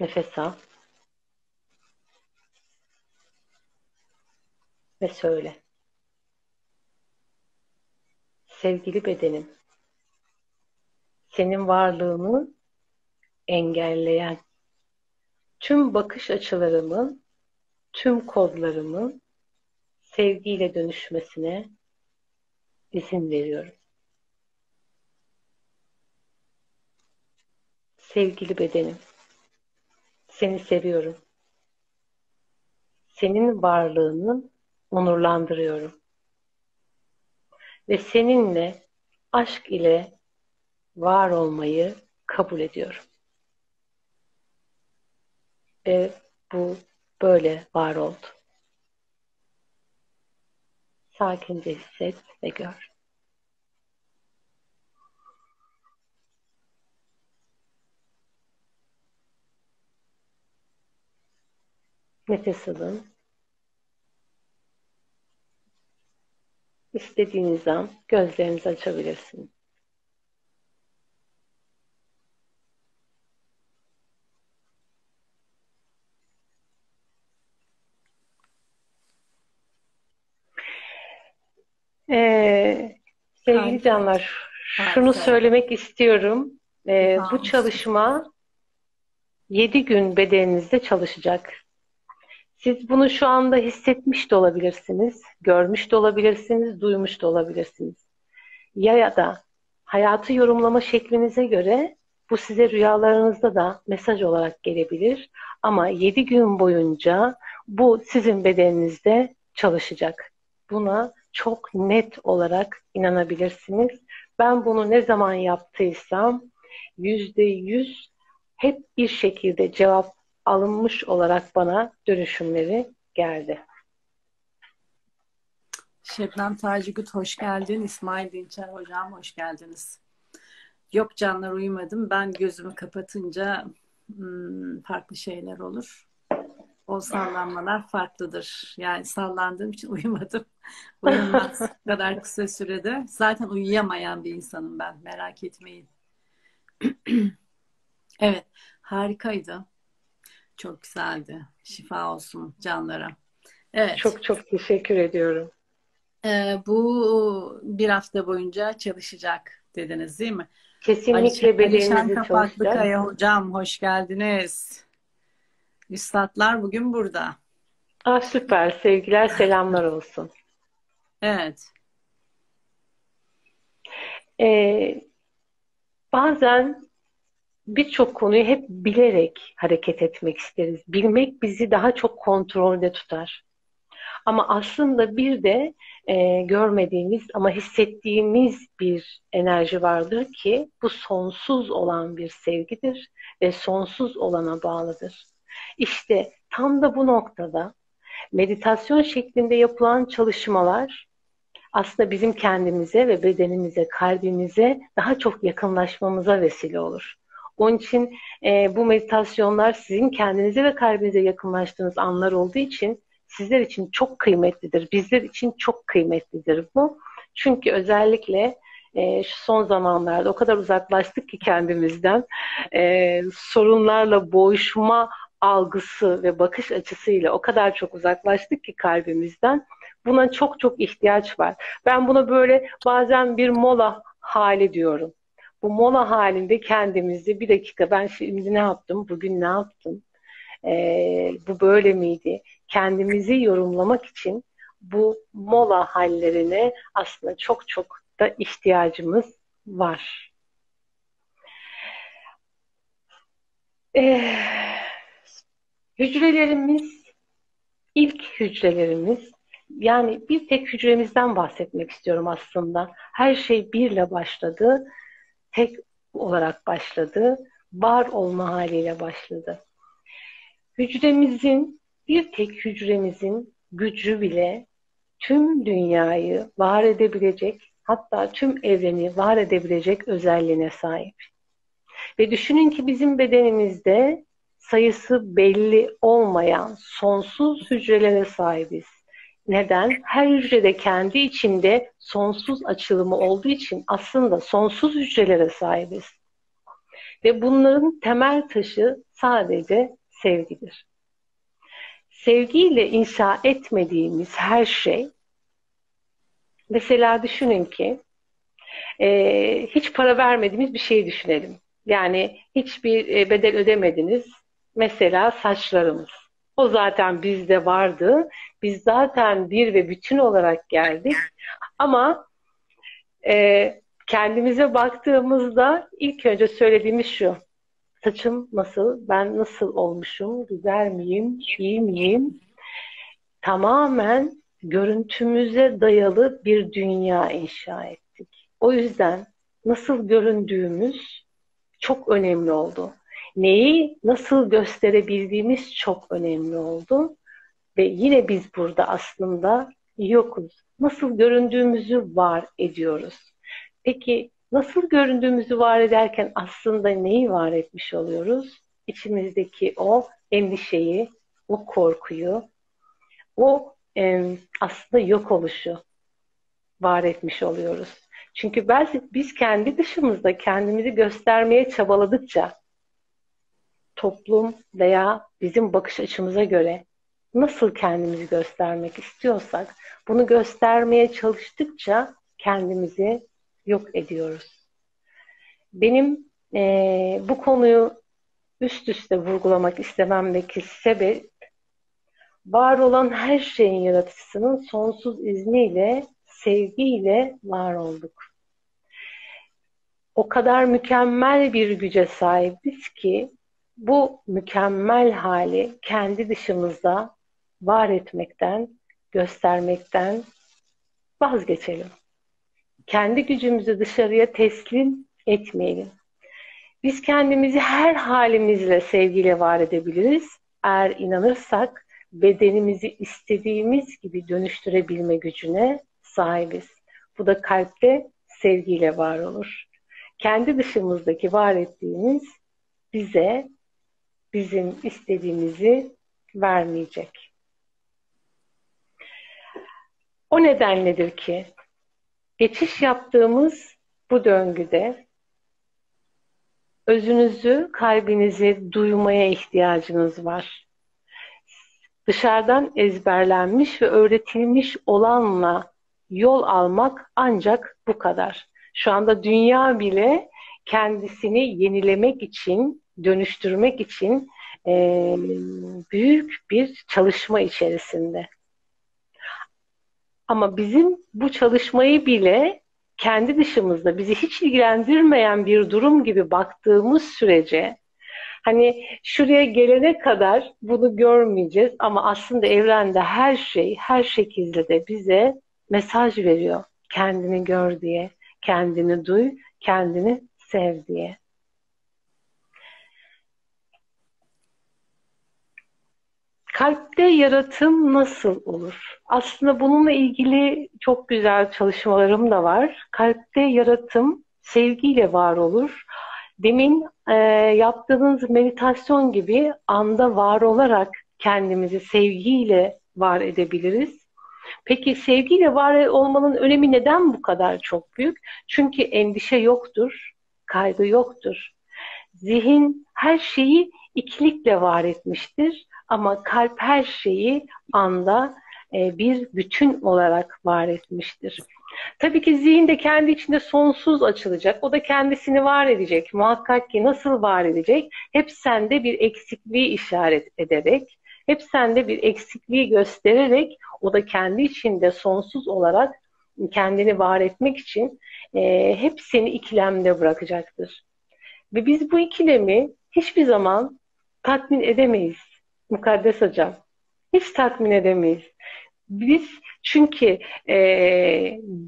Nefes al. Ve söyle. Sevgili bedenim, senin varlığını engelleyen tüm bakış açılarımın, tüm kodlarımın sevgiyle dönüşmesine izin veriyorum. Sevgili bedenim, seni seviyorum. Senin varlığını onurlandırıyorum. Ve seninle aşk ile var olmayı kabul ediyorum. Ve bu böyle var oldu. Sakince hisset ve gör. Nefes alın. İstediğiniz an gözlerinizi açabilirsiniz. Sevgili canlar, şunu söylemek istiyorum. Bu çalışma 7 gün bedeninizde çalışacak. Siz bunu şu anda hissetmiş de olabilirsiniz, görmüş de olabilirsiniz, duymuş da olabilirsiniz. Ya da hayatı yorumlama şeklinize göre bu size rüyalarınızda da mesaj olarak gelebilir. Ama 7 gün boyunca bu sizin bedeninizde çalışacak. Buna çok net olarak inanabilirsiniz. Ben bunu ne zaman yaptıysam %100 hep bir şekilde cevap alınmış olarak bana dönüşümleri geldi. Şebnem Tacigüt hoş geldin. İsmail Dinçer hocam hoş geldiniz. Yok canlar, uyumadım. Ben gözümü kapatınca farklı şeyler olur. O sallanmalar farklıdır. Yani sallandığım için uyumadım. Uyumaz bu kadar kısa sürede. Zaten uyuyamayan bir insanım ben. Merak etmeyin. Evet. Harikaydı. Çok güzeldi. Şifa olsun canlara. Evet. Çok çok teşekkür ediyorum. Bu bir hafta boyunca çalışacak dediniz değil mi? Kesinlikle bedeninizi çalışacak. Kaya hocam hoş geldiniz. Üstadlar bugün burada. Ah süper. Sevgiler, selamlar olsun. Evet. Bazen birçok konuyu hep bilerek hareket etmek isteriz. Bilmek bizi daha çok kontrolde tutar. Ama aslında bir de görmediğimiz ama hissettiğimiz bir enerji vardır ki bu sonsuz olan bir sevgidir ve sonsuz olana bağlıdır. İşte tam da bu noktada meditasyon şeklinde yapılan çalışmalar aslında bizim kendimize ve bedenimize, kalbimize daha çok yakınlaşmamıza vesile olur. Onun için bu meditasyonlar sizin kendinize ve kalbinize yakınlaştığınız anlar olduğu için sizler için çok kıymetlidir. Bizler için çok kıymetlidir bu. Çünkü özellikle şu son zamanlarda o kadar uzaklaştık ki kendimizden sorunlarla boğuşma algısı ve bakış açısıyla o kadar çok uzaklaştık ki kalbimizden. Buna çok çok ihtiyaç var. Ben buna böyle bazen bir mola hali diyorum. Bu mola halinde kendimizi bir dakika ben şimdi ne yaptım, bugün ne yaptım, bu böyle miydi? Kendimizi yorumlamak için bu mola hallerine aslında çok çok da ihtiyacımız var. Hücrelerimiz, ilk hücrelerimiz, yani bir tek hücremizden bahsetmek istiyorum aslında. Her şey birle başladı, tek olarak başladı, var olma haliyle başladı. Hücremizin, bir tek hücremizin gücü bile tüm dünyayı var edebilecek, hatta tüm evreni var edebilecek özelliğine sahip. Ve düşünün ki bizim bedenimizde sayısı belli olmayan sonsuz hücrelere sahibiz. Neden? Her hücrede kendi içinde sonsuz açılımı olduğu için aslında sonsuz hücrelere sahibiz. Ve bunların temel taşı sadece sevgidir. Sevgiyle inşa etmediğimiz her şey, mesela düşünün ki hiç para vermediğimiz bir şeyi düşünelim. Yani hiçbir bedel ödemediniz. Mesela saçlarımız. O zaten bizde vardı. Biz zaten bir ve bütün olarak geldik. Ama kendimize baktığımızda ilk önce söylediğimiz şu. Saçım nasıl? Ben nasıl olmuşum? Güzel miyim? İyi miyim? Tamamen görüntümüze dayalı bir dünya inşa ettik. O yüzden nasıl göründüğümüz çok önemli oldu. Neyi nasıl gösterebildiğimiz çok önemli oldu. Ve yine biz burada aslında yokuz. Nasıl göründüğümüzü var ediyoruz. Peki nasıl göründüğümüzü var ederken aslında neyi var etmiş oluyoruz? İçimizdeki o endişeyi, o korkuyu, o aslında yok oluşu var etmiş oluyoruz. Çünkü biz kendi dışımızda kendimizi göstermeye çabaladıkça toplum veya bizim bakış açımıza göre nasıl kendimizi göstermek istiyorsak bunu göstermeye çalıştıkça kendimizi yok ediyoruz. Benim bu konuyu üst üste vurgulamak istememdeki sebep, var olan her şeyin yaratıcısının sonsuz izniyle, sevgiyle var olduk. O kadar mükemmel bir güce sahibiz ki bu mükemmel hali kendi dışımızda var etmekten, göstermekten vazgeçelim. Kendi gücümüzü dışarıya teslim etmeyelim. Biz kendimizi her halimizle sevgiyle var edebiliriz. Eğer inanırsak bedenimizi istediğimiz gibi dönüştürebilme gücüne sahibiz. Bu da kalpte sevgiyle var olur. Kendi dışımızdaki var ettiğimiz bize bizim istediğimizi vermeyecek. O nedenledir ki geçiş yaptığımız bu döngüde özünüzü, kalbinizi duymaya ihtiyacınız var. Dışarıdan ezberlenmiş ve öğretilmiş olanla yol almak ancak bu kadar. Şu anda dünya bile kendisini yenilemek için, dönüştürmek için büyük bir çalışma içerisinde. Ama bizim bu çalışmayı bile kendi dışımızda bizi hiç ilgilendirmeyen bir durum gibi baktığımız sürece, hani şuraya gelene kadar bunu görmeyeceğiz ama aslında evrende her şey, her şekilde de bize mesaj veriyor. Kendini gör diye, kendini duy, kendini sev diye. Kalpte yaratım nasıl olur? Aslında bununla ilgili çok güzel çalışmalarım da var. Kalpte yaratım sevgiyle var olur. Demin yaptığınız meditasyon gibi anda var olarak kendimizi sevgiyle var edebiliriz. Peki sevgiyle var olmanın önemi neden bu kadar çok büyük? Çünkü endişe yoktur, kaygı yoktur. Zihin her şeyi ikilikle var etmiştir ama kalp her şeyi anda bir bütün olarak var etmiştir. Tabii ki zihin de kendi içinde sonsuz açılacak. O da kendisini var edecek. Muhakkak ki nasıl var edecek? Hep sende bir eksikliği işaret ederek, hep sende bir eksikliği göstererek o da kendi içinde sonsuz olarak kendini var etmek için hep seni ikilemde bırakacaktır. Ve biz bu ikilemi hiçbir zaman tatmin edemeyiz. Mukaddes Hocam, hiç tatmin edemeyiz. Biz çünkü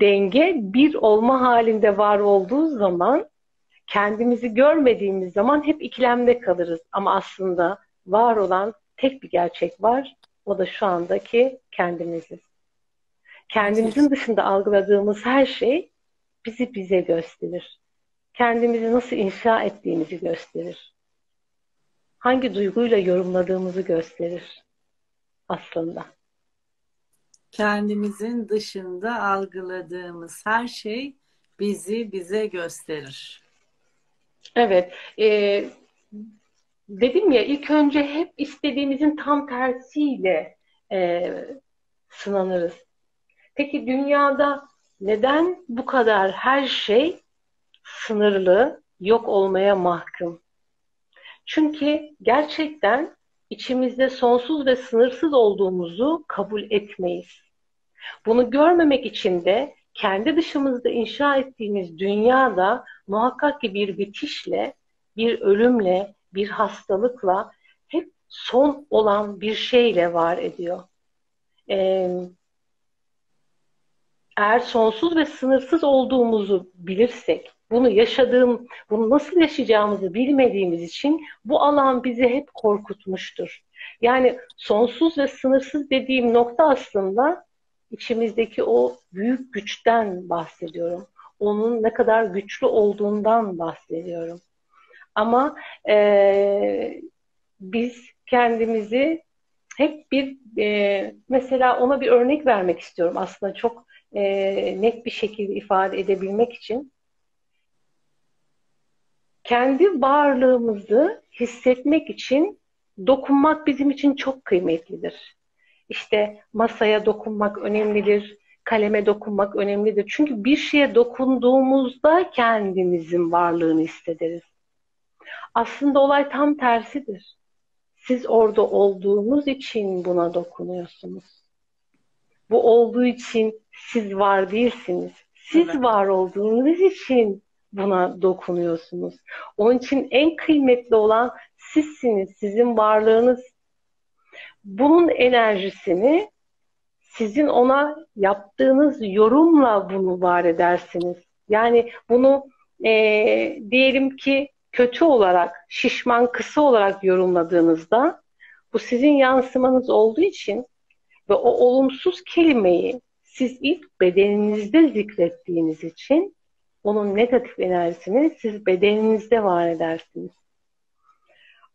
denge bir olma halinde var olduğu zaman, kendimizi görmediğimiz zaman hep ikilemde kalırız. Ama aslında var olan tek bir gerçek var. O da şu andaki kendimiziz. Kendimizin dışında algıladığımız her şey bizi bize gösterir. Kendimizi nasıl inşa ettiğimizi gösterir. Hangi duyguyla yorumladığımızı gösterir aslında. Kendimizin dışında algıladığımız her şey bizi bize gösterir. Evet. Dedim ya, ilk önce hep istediğimizin tam tersiyle sınanırız. Peki dünyada neden bu kadar her şey sınırlı, yok olmaya mahkum? Çünkü gerçekten içimizde sonsuz ve sınırsız olduğumuzu kabul etmeyiz. Bunu görmemek için de kendi dışımızda inşa ettiğimiz dünyada muhakkak ki bir bitişle, bir ölümle, bir hastalıkla, hep son olan bir şeyle var ediyor. Eğer sonsuz ve sınırsız olduğumuzu bilirsek, bunu nasıl yaşayacağımızı bilmediğimiz için bu alan bizi hep korkutmuştur. Yani sonsuz ve sınırsız dediğim nokta aslında İçimizdeki o büyük güçten bahsediyorum. Onun ne kadar güçlü olduğundan bahsediyorum. Ama biz kendimizi hep bir mesela ona bir örnek vermek istiyorum aslında çok net bir şekilde ifade edebilmek için. Kendi varlığımızı hissetmek için dokunmak bizim için çok kıymetlidir. İşte masaya dokunmak önemlidir, kaleme dokunmak önemlidir. Çünkü bir şeye dokunduğumuzda kendimizin varlığını hissederiz. Aslında olay tam tersidir. Siz orada olduğunuz için buna dokunuyorsunuz. Bu olduğu için siz var değilsiniz. Siz var olduğunuz için buna dokunuyorsunuz. Onun için en kıymetli olan sizsiniz, sizin varlığınız. Bunun enerjisini sizin ona yaptığınız yorumla bunu var edersiniz. Yani bunu diyelim ki kötü olarak, şişman, kısa olarak yorumladığınızda bu sizin yansımanız olduğu için ve o olumsuz kelimeyi siz ilk bedeninizde zikrettiğiniz için onun negatif enerjisini siz bedeninizde var edersiniz.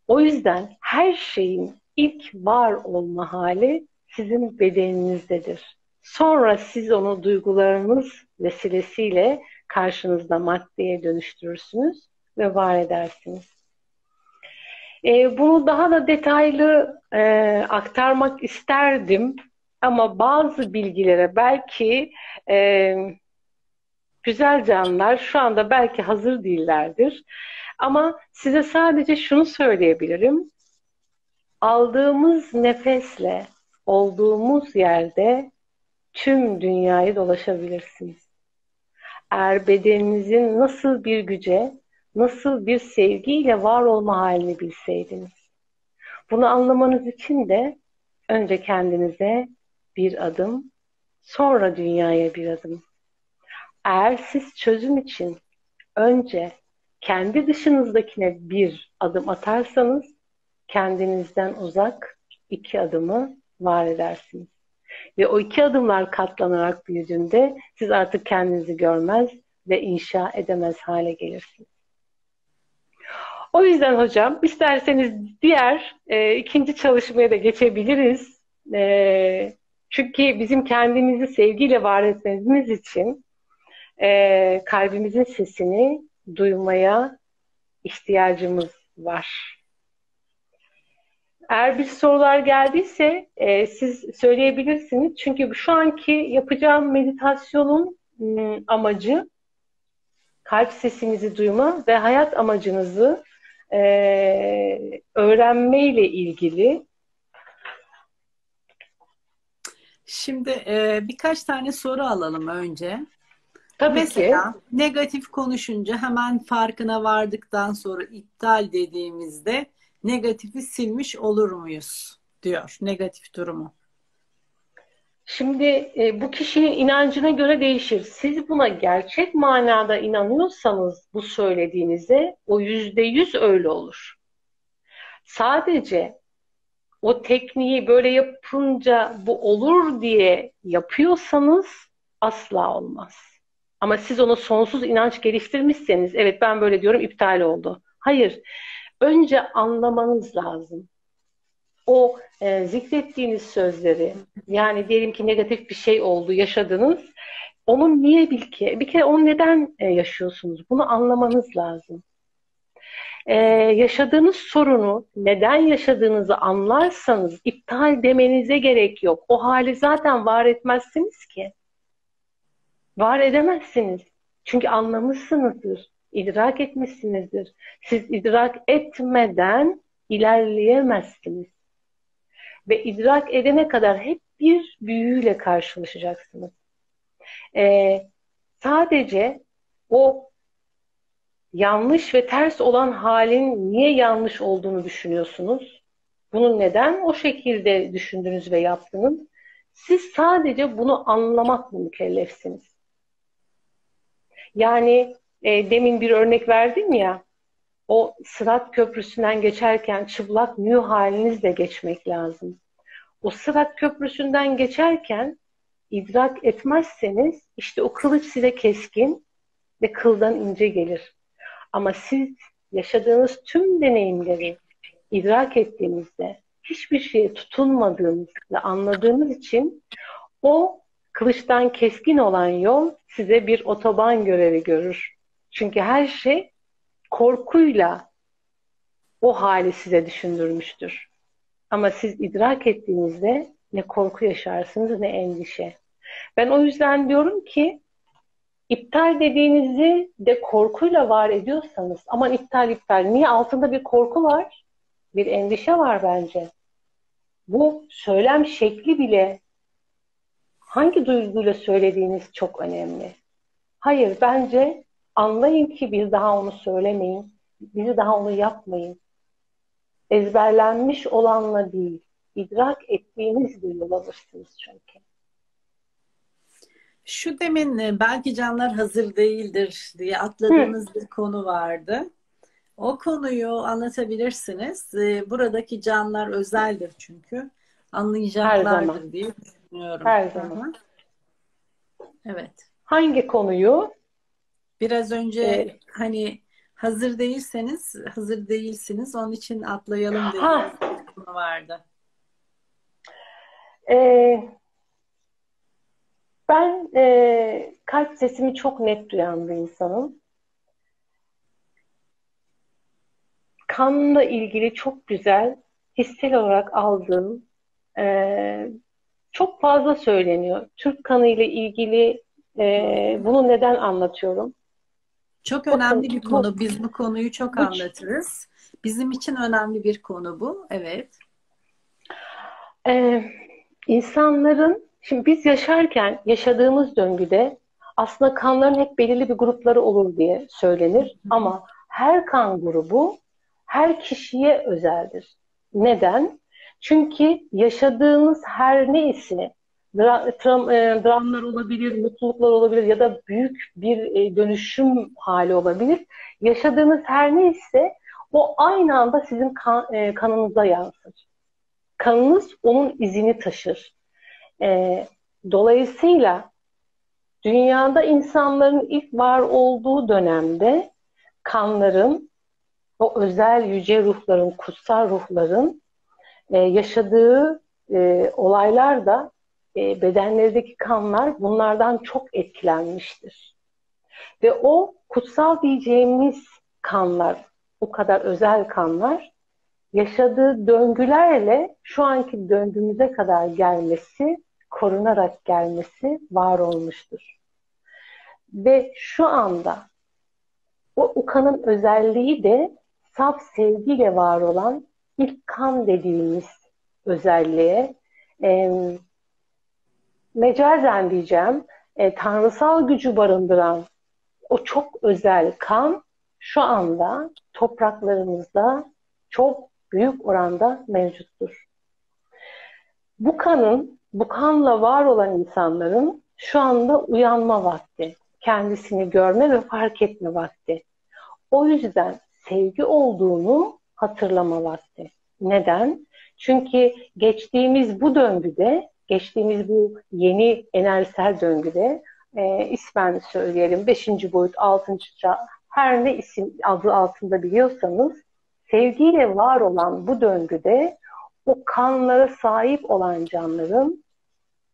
O yüzden her şeyin ilk var olma hali sizin bedeninizdedir. Sonra siz onu duygularınız vesilesiyle karşınızda maddeye dönüştürürsünüz ve var edersiniz. Bunu daha da detaylı aktarmak isterdim ama bazı bilgilere belki güzel canlar şu anda belki hazır değillerdir. Ama size sadece şunu söyleyebilirim. Aldığımız nefesle olduğumuz yerde tüm dünyayı dolaşabilirsiniz. Eğer bedeninizin nasıl bir güce, nasıl bir sevgiyle var olma halini bilseydiniz. Bunu anlamanız için de önce kendinize bir adım, sonra dünyaya bir adım. Eğer siz çözüm için önce kendi dışınızdakine bir adım atarsanız, kendinizden uzak 2 adımı var edersiniz. Ve o 2 adımlar katlanarak büyüdüğünde siz artık kendinizi görmez ve inşa edemez hale gelirsiniz. O yüzden hocam isterseniz diğer ikinci çalışmaya da geçebiliriz. Çünkü bizim kendimizi sevgiyle var etmemiz için kalbimizin sesini duymaya ihtiyacımız var. Eğer bir sorular geldiyse siz söyleyebilirsiniz. Çünkü şu anki yapacağım meditasyonun amacı kalp sesinizi duyma ve hayat amacınızı öğrenmeyle ilgili. Şimdi birkaç tane soru alalım önce. Tabii mesela ki negatif konuşunca hemen farkına vardıktan sonra iptal dediğimizde negatifi silmiş olur muyuz diyor, negatif durumu. Şimdi bu kişinin inancına göre değişir. Siz buna gerçek manada inanıyorsanız bu söylediğinize o %100 öyle olur. Sadece o tekniği böyle yapınca bu olur diye yapıyorsanız asla olmaz. Ama siz ona sonsuz inanç geliştirmişseniz, evet ben böyle diyorum iptal oldu. Hayır. Önce anlamanız lazım. O zikrettiğiniz sözleri, yani diyelim ki negatif bir şey oldu, yaşadınız. Onun niye bir kere onu neden yaşıyorsunuz? Bunu anlamanız lazım. Yaşadığınız sorunu neden yaşadığınızı anlarsanız iptal demenize gerek yok. O hali zaten var etmezsiniz ki. Var edemezsiniz. Çünkü anlamışsınızdır. İdrak etmişsinizdir. Siz idrak etmeden ilerleyemezsiniz. Ve idrak edene kadar hep bir büyüyle karşılaşacaksınız. Sadece o yanlış ve ters olan halin niye yanlış olduğunu düşünüyorsunuz. Bunu neden o şekilde düşündünüz ve yaptınız? Siz sadece bunu anlamakla mükellefsiniz. Yani demin bir örnek verdim ya, o Sırat Köprüsü'nden geçerken çıplak nü halinizle geçmek lazım. O Sırat Köprüsü'nden geçerken idrak etmezseniz işte o kılıç size keskin ve kıldan ince gelir. Ama siz yaşadığınız tüm deneyimleri idrak ettiğinizde, hiçbir şeye tutunmadığınız ve anladığınız için o kılıçtan keskin olan yol size bir otoban görevi görür. Çünkü her şey korkuyla o hali size düşündürmüştür. Ama siz idrak ettiğinizde ne korku yaşarsınız ne endişe. Ben o yüzden diyorum ki iptal dediğinizi de korkuyla var ediyorsanız, aman iptal iptal, niye? Altında bir korku var, bir endişe var bence. Bu söylem şekli bile, hangi duyguyla söylediğiniz çok önemli. Hayır, bence anlayın ki bir daha onu söylemeyin, bir daha onu yapmayın. Ezberlenmiş olanla değil, idrak ettiğiniz bir yol alırsınız çünkü. Şu demin belki canlar hazır değildir diye atladığınız bir konu vardı. O konuyu anlatabilirsiniz. Buradaki canlar özeldir çünkü. Anlayacaklardır diye düşünüyorum. Her zaman. Evet. Hangi konuyu? Biraz önce hani hazır değilseniz, hazır değilsiniz. Onun için atlayalım dediğiniz bir konu vardı. Ben kalp sesimi çok net duyan bir insanım. Kanla ilgili çok güzel, hissel olarak aldığım, çok fazla söyleniyor. Türk kanı ile ilgili bunu neden anlatıyorum? Çok önemli bir konu. Biz bu konuyu çok anlatırız. Bizim için önemli bir konu bu. Evet. İnsanların, şimdi biz yaşarken yaşadığımız döngüde aslında kanların hep belirli bir grupları olur diye söylenir. Ama her kan grubu her kişiye özeldir. Neden? Çünkü yaşadığınız her neyse, dramlar olabilir, mutluluklar olabilir ya da büyük bir dönüşüm hali olabilir. Yaşadığınız her neyse o aynı anda sizin kanınıza yansır. Kanınız onun izini taşır. Dolayısıyla dünyada insanların ilk var olduğu dönemde kanların, o özel yüce ruhların, kutsal ruhların yaşadığı olaylar da bedenlerdeki kanlar bunlardan çok etkilenmiştir. Ve o kutsal diyeceğimiz kanlar, o kadar özel kanlar yaşadığı döngülerle şu anki döngümüze kadar gelmesi, korunarak gelmesi var olmuştur. Ve şu anda o kanın özelliği de saf sevgiyle var olan ilk kan dediğimiz özelliğe mecazen diyeceğim, tanrısal gücü barındıran o çok özel kan şu anda topraklarımızda çok büyük oranda mevcuttur. Bu kanla var olan insanların şu anda uyanma vakti, kendisini görme ve fark etme vakti. O yüzden sevgi olduğunu hatırlama vakti. Neden? Çünkü geçtiğimiz bu döngüde, geçtiğimiz bu yeni enerjisel döngüde ismen söyleyelim 5. boyut, 6. çağ, her ne isim adı altında biliyorsanız, sevgiyle var olan bu döngüde o kanlara sahip olan canların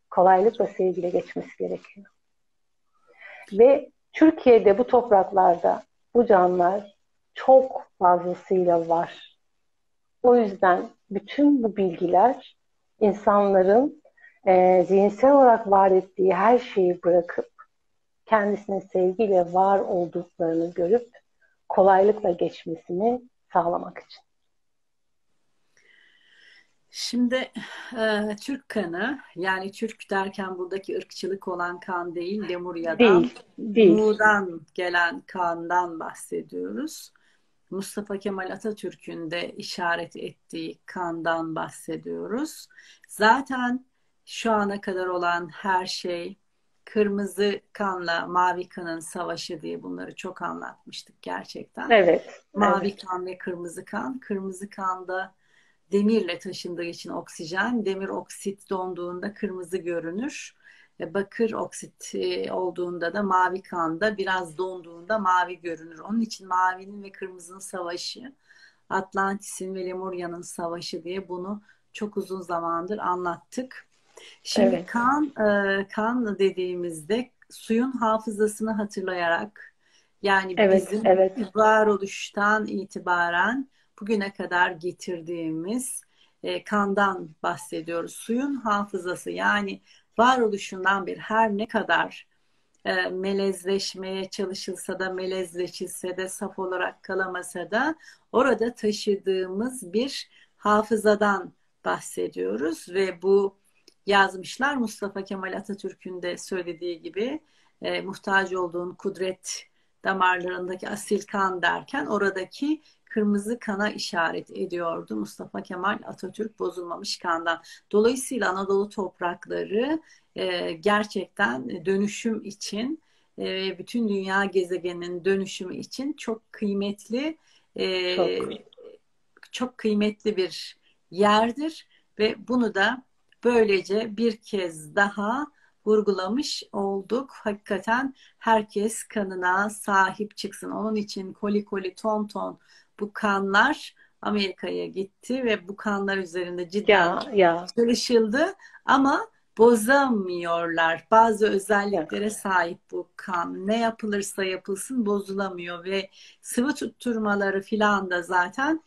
kolaylıkla sevgiyle geçmesi gerekiyor. Ve Türkiye'de bu topraklarda bu canlar çok fazlasıyla var. O yüzden bütün bu bilgiler insanların zihinsel olarak var ettiği her şeyi bırakıp kendisinin sevgiyle var olduklarını görüp kolaylıkla geçmesini sağlamak için. Şimdi Türk kanı, yani Türk derken buradaki ırkçılık olan kan değil, Lemurya'dan, Mu'dan gelen kandan bahsediyoruz. Mustafa Kemal Atatürk'ün de işaret ettiği kandan bahsediyoruz. Zaten şu ana kadar olan her şey kırmızı kanla mavi kanın savaşı diye bunları çok anlatmıştık gerçekten. Evet. Mavi kan ve kırmızı kan. Kırmızı kanda demirle taşındığı için oksijen, demir oksit donduğunda kırmızı görünür. bakır oksit olduğunda da mavi kanda biraz donduğunda mavi görünür. Onun için mavinin ve kırmızının savaşı, Atlantis'in ve Lemurya'nın savaşı diye bunu çok uzun zamandır anlattık. Şimdi evet. kan dediğimizde suyun hafızasını hatırlayarak, yani evet, bizim evet. varoluştan itibaren bugüne kadar getirdiğimiz kandan bahsediyoruz. Suyun hafızası, yani varoluşundan bir, her ne kadar melezleşmeye çalışılsa da, melezleşilse de, saf olarak kalamasa da orada taşıdığımız bir hafızadan bahsediyoruz ve bu yazmışlar Mustafa Kemal Atatürk'ün de söylediği gibi muhtaç olduğun kudret damarlarındaki asil kan derken oradaki kırmızı kana işaret ediyordu Mustafa Kemal Atatürk, bozulmamış kandan. Dolayısıyla Anadolu toprakları gerçekten dönüşüm için, bütün dünya gezegeninin dönüşümü için çok kıymetli çok kıymetli bir yerdir ve bunu da böylece bir kez daha vurgulamış olduk. Hakikaten herkes kanına sahip çıksın. Onun için koli koli ton ton bu kanlar Amerika'ya gitti ve bu kanlar üzerinde cidden çalışıldı ama bozamıyorlar. Bazı özelliklere sahip bu kan. Ne yapılırsa yapılsın bozulamıyor ve sıvı tutturmaları filan da, zaten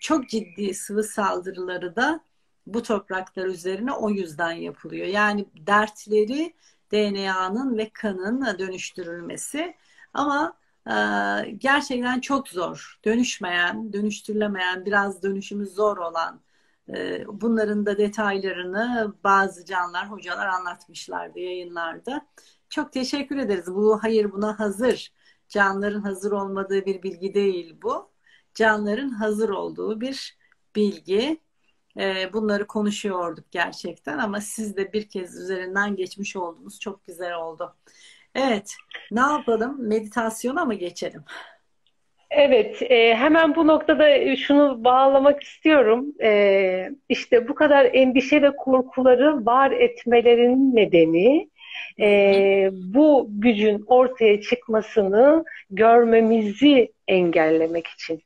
çok ciddi sıvı saldırıları da bu topraklar üzerine o yüzden yapılıyor. Yani dertleri DNA'nın ve kanın dönüştürülmesi ama gerçekten çok zor. Dönüşmeyen, dönüştürülemeyen, biraz dönüşümü zor olan, bunların da detaylarını bazı canlar, hocalar anlatmışlardı yayınlarda. Çok teşekkür ederiz. Bu hayır, buna hazır. Canların hazır olmadığı bir bilgi değil bu. Canların hazır olduğu bir bilgi. Bunları konuşuyorduk gerçekten ama siz de bir kez üzerinden geçmiş oldunuz. Çok güzel oldu. Evet, ne yapalım? Meditasyona mı geçelim? Evet, hemen bu noktada şunu bağlamak istiyorum. İşte bu kadar endişe ve korkuları var etmelerinin nedeni bu gücün ortaya çıkmasını görmemizi engellemek için.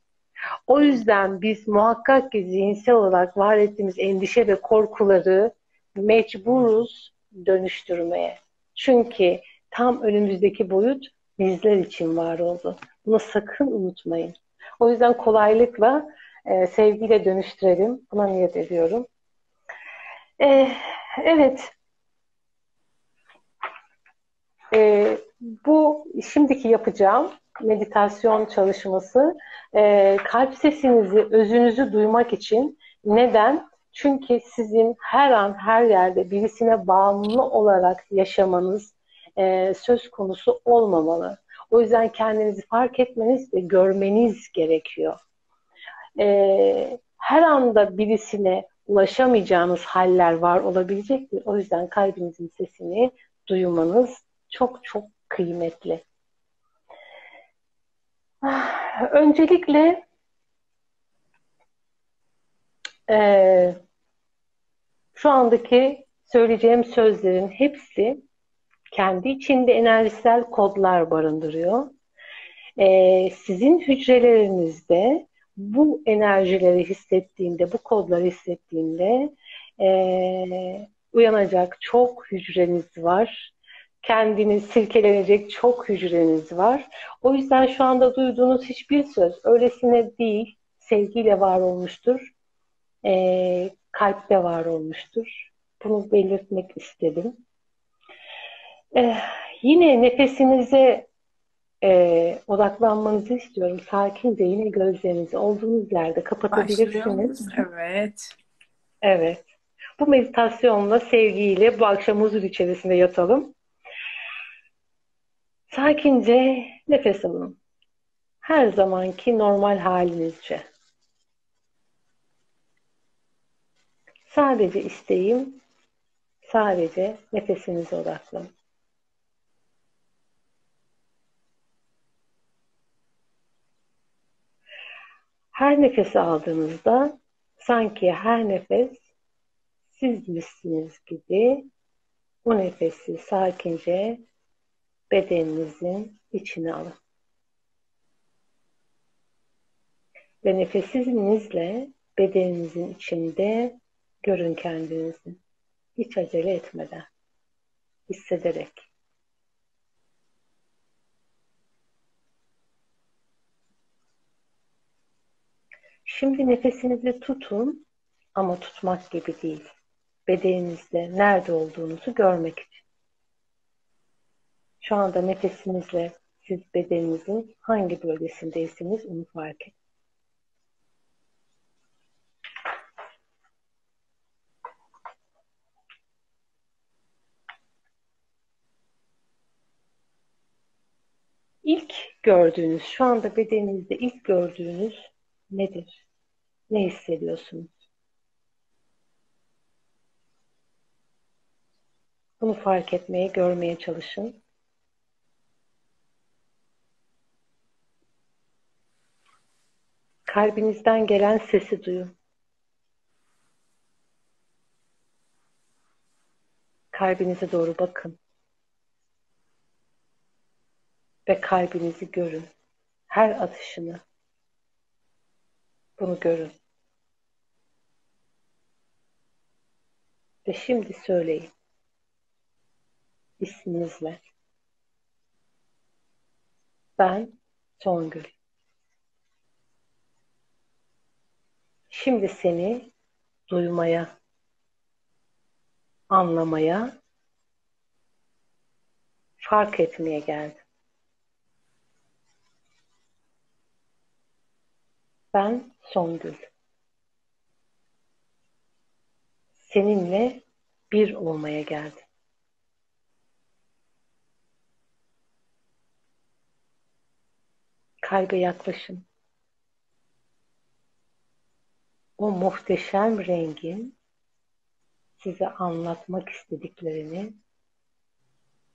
O yüzden biz muhakkak ki zihinsel olarak var ettiğimiz endişe ve korkuları mecburuz dönüştürmeye. Çünkü tam önümüzdeki boyut bizler için var oldu. Bunu sakın unutmayın. O yüzden kolaylıkla, sevgiyle dönüştürelim. Buna niyet ediyorum. Evet. Bu şimdiki yapacağım meditasyon çalışması kalp sesinizi, özünüzü duymak için. Neden? Çünkü sizin her an, her yerde birisine bağımlı olarak yaşamanız söz konusu olmamalı. O yüzden kendinizi fark etmeniz ve görmeniz gerekiyor. Her anda birisine ulaşamayacağınız haller var olabilecektir. O yüzden kalbinizin sesini duymanız çok çok kıymetli. Öncelikle şu andaki söyleyeceğim sözlerin hepsi kendi içinde enerjisel kodlar barındırıyor. Sizin hücrelerinizde bu enerjileri hissettiğinde, bu kodları hissettiğinde uyanacak çok hücreniz var. Kendini silkelenecek çok hücreniz var. O yüzden şu anda duyduğunuz hiçbir söz öylesine değil, sevgiyle var olmuştur. Kalpte var olmuştur. Bunu belirtmek istedim. Yine nefesinize odaklanmanızı istiyorum. Sakince yine gözlerinizi olduğunuz yerde kapatabilirsiniz. Evet. Evet. Bu meditasyonla, sevgiyle bu akşam huzur içerisinde yatalım. Sakince nefes alın. Her zamanki normal halinizce. Sadece isteğim, sadece nefesinize odaklanın. Her nefes aldığınızda sanki her nefes sizmişsiniz gibi Bu nefesi sakince bedeninizin içine alın. Ve nefesinizle bedeninizin içinde görün kendinizi. Hiç acele etmeden, hissederek. Şimdi nefesinizi tutun ama tutmak gibi değil. Bedeninizde nerede olduğunuzu görmek için. Şu anda nefesinizle siz bedeninizin hangi bölgesindeyseniz onu fark edin. İlk gördüğünüz, şu anda bedeninizde ilk gördüğünüz nedir? Ne hissediyorsunuz? Bunu fark etmeye, görmeye çalışın. Kalbinizden gelen sesi duyun. Kalbinize doğru bakın. Ve kalbinizi görün. Her atışını. Bunu görün. Ve şimdi söyleyin. İsminizle. Ben Songül. Şimdi seni duymaya, anlamaya, fark etmeye geldim. Ben Songül. Seninle bir olmaya geldim. Kalbe yaklaşın. O muhteşem rengin size anlatmak istediklerini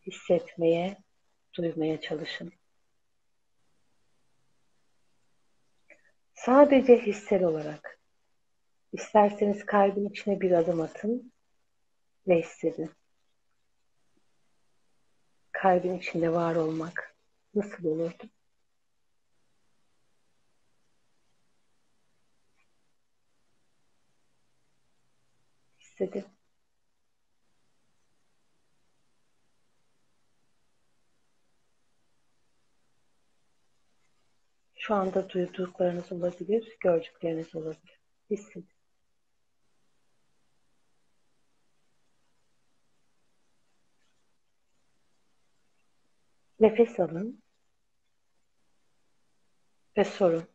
hissetmeye, duymaya çalışın. Sadece hissel olarak. İsterseniz kalbin içine bir adım atın ve hissedin. Kalbin içinde var olmak nasıl olurdu? Hissedin. Şu anda duyduklarınız olabilir, gördükleriniz olabilir. Hissedin. Nefes alın ve sorun.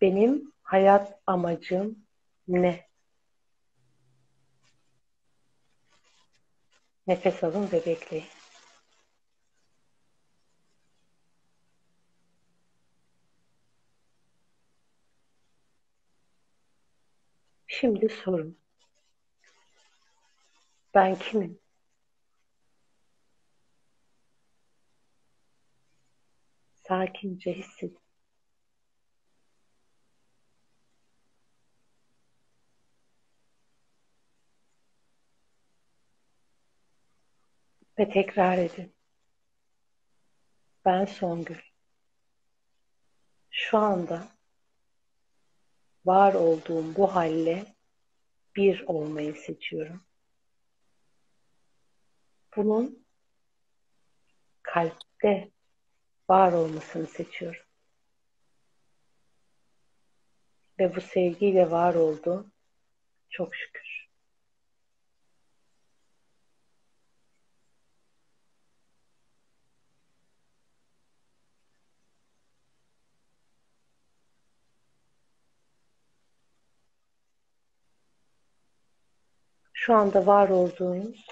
Benim hayat amacım ne? Nefes alın ve bekleyin. Şimdi sorun. Ben kimim? Sakince hissedin. Ve tekrar edin. Ben Songül. Şu anda var olduğum bu halle bir olmayı seçiyorum. Bunun kalpte var olmasını seçiyorum. Ve bu sevgiyle var oldu. Çok şükür. Şu anda var olduğunuz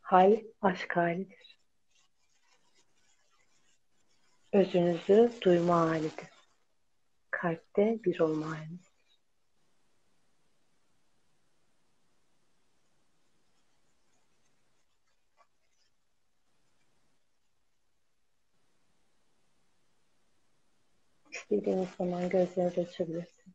hal aşk halidir. Özünüzü duyma halidir. Kalpte bir olma halidir. İstediğiniz zaman gözlerinizi açabilirsiniz.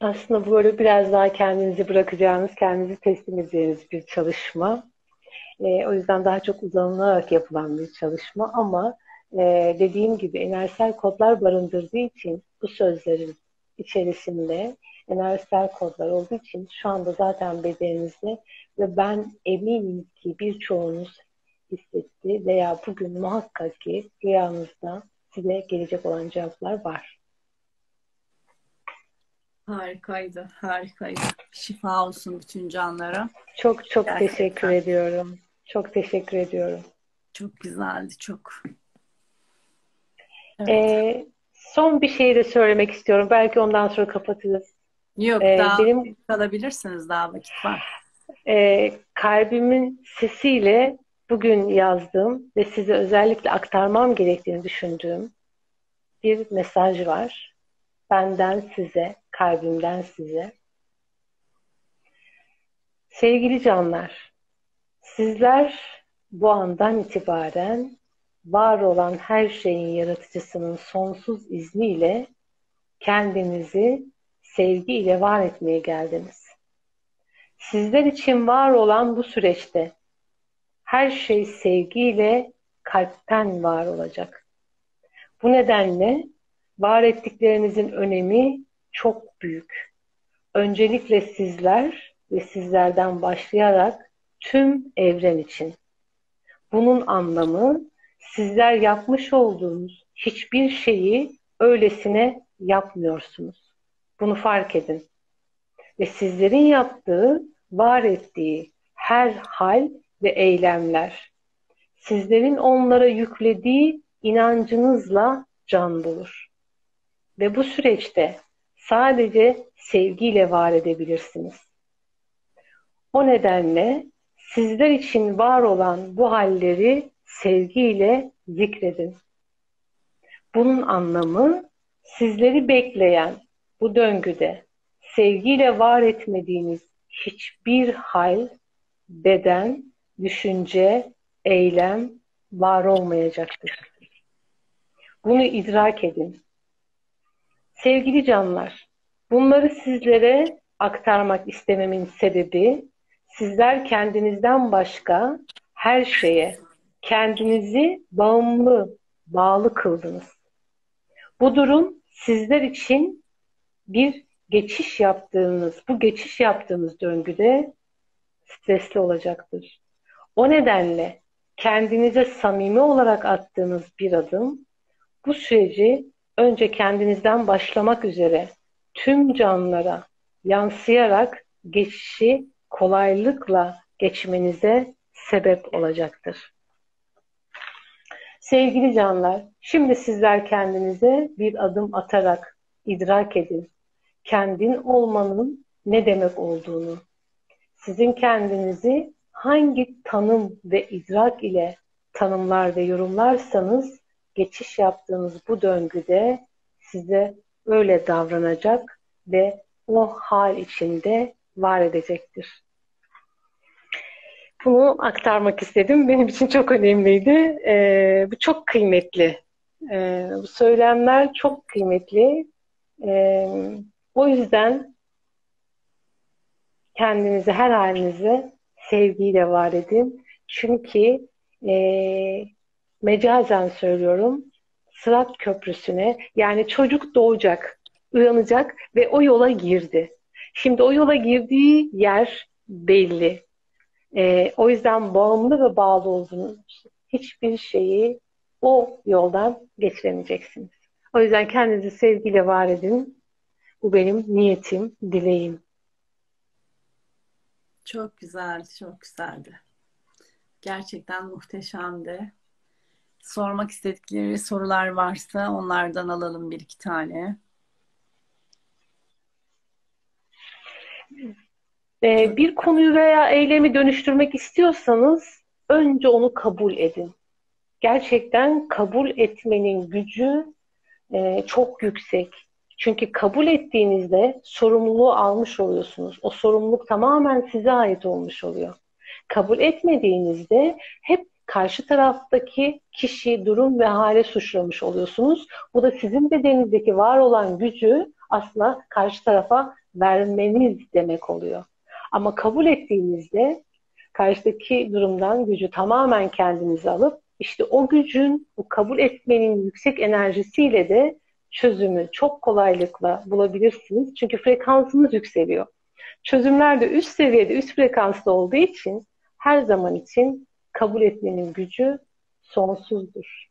Aslında böyle biraz daha kendinizi bırakacağınız, kendinizi teslim edeceğiniz bir çalışma. O yüzden daha çok uzanılarak yapılan bir çalışma ama dediğim gibi enerjisel kodlar barındırdığı için bu sözlerin içerisinde enerjisel kodlar olduğu için şu anda zaten bedeninizde ve ben eminim ki birçoğunuz hissetti veya bugün muhakkak ki rüyanızda size gelecek olan cevaplar var. Harikaydı, harikaydı. Şifa olsun bütün canlara. Çok çok gerçekten teşekkür ediyorum. Çok teşekkür ediyorum. Çok güzeldi, çok. Evet. Son bir şey de söylemek istiyorum. Belki ondan sonra kapatırız. Yok, daha benim kalabilirsiniz, daha vakit var. Kalbimin sesiyle bugün yazdığım ve size özellikle aktarmam gerektiğini düşündüğüm bir mesaj var. Benden size, kalbimden size. Sevgili canlar, sizler bu andan itibaren var olan her şeyin yaratıcısının sonsuz izniyle kendinizi sevgiyle var etmeye geldiniz. Sizler için var olan bu süreçte her şey sevgiyle kalpten var olacak. Bu nedenle var ettiklerinizin önemi çok büyük. Öncelikle sizler ve sizlerden başlayarak tüm evren için. Bunun anlamı sizler yapmış olduğunuz hiçbir şeyi öylesine yapmıyorsunuz. Bunu fark edin. Ve sizlerin yaptığı, var ettiği her hal ve eylemler, sizlerin onlara yüklediği inancınızla can bulur. Ve bu süreçte sadece sevgiyle var edebilirsiniz. O nedenle sizler için var olan bu halleri sevgiyle zikredin. Bunun anlamı sizleri bekleyen bu döngüde sevgiyle var etmediğiniz hiçbir hal, beden, düşünce, eylem var olmayacaktır. Bunu idrak edin. Sevgili canlar, bunları sizlere aktarmak istememin sebebi sizler kendinizden başka her şeye kendinizi bağlı kıldınız. Bu durum sizler için bir geçiş yaptığınız, bu geçiş yaptığınız döngüde stresli olacaktır. O nedenle kendinize samimi olarak attığınız bir adım bu süreci önce kendinizden başlamak üzere tüm canlara yansıyarak geçişi kolaylıkla geçmenize sebep olacaktır. Sevgili canlar, şimdi sizler kendinize bir adım atarak idrak edin. Kendin olmanın ne demek olduğunu, sizin kendinizi hangi tanım ve idrak ile tanımlar ve yorumlarsanız geçiş yaptığınız bu döngüde size öyle davranacak ve o hal içinde var edecektir. Bunu aktarmak istedim. Benim için çok önemliydi. Bu çok kıymetli. Bu söylemler çok kıymetli. O yüzden kendinizi, her halinizi sevgiyle var edin. Çünkü mecazen söylüyorum, Sırat Köprüsü'ne, yani çocuk doğacak, uyanacak ve o yola girdi. Şimdi o yola girdiği yer belli. O yüzden bağımlı ve bağlı olduğunuz hiçbir şeyi o yoldan geçiremeyeceksiniz. O yüzden kendinizi sevgiyle var edin. Bu benim niyetim, dileğim. Çok güzeldi, çok güzeldi. Gerçekten muhteşemdi. Sormak istedikleri sorular varsa onlardan alalım bir iki tane. Bir konuyu veya eylemi dönüştürmek istiyorsanız önce onu kabul edin. Gerçekten kabul etmenin gücü çok yüksek. Çünkü kabul ettiğinizde sorumluluğu almış oluyorsunuz. O sorumluluk tamamen size ait olmuş oluyor. Kabul etmediğinizde hep karşı taraftaki kişi, durum ve hale suçlamış oluyorsunuz. Bu da sizin bedeninizdeki var olan gücü aslında karşı tarafa vermeniz demek oluyor. Ama kabul ettiğinizde karşıdaki durumdan gücü tamamen kendinize alıp işte o gücün, bu kabul etmenin yüksek enerjisiyle de çözümü çok kolaylıkla bulabilirsiniz. Çünkü frekansınız yükseliyor. Çözümler de üst seviyede, üst frekanslı olduğu için her zaman için kabul etmenin gücü sonsuzdur.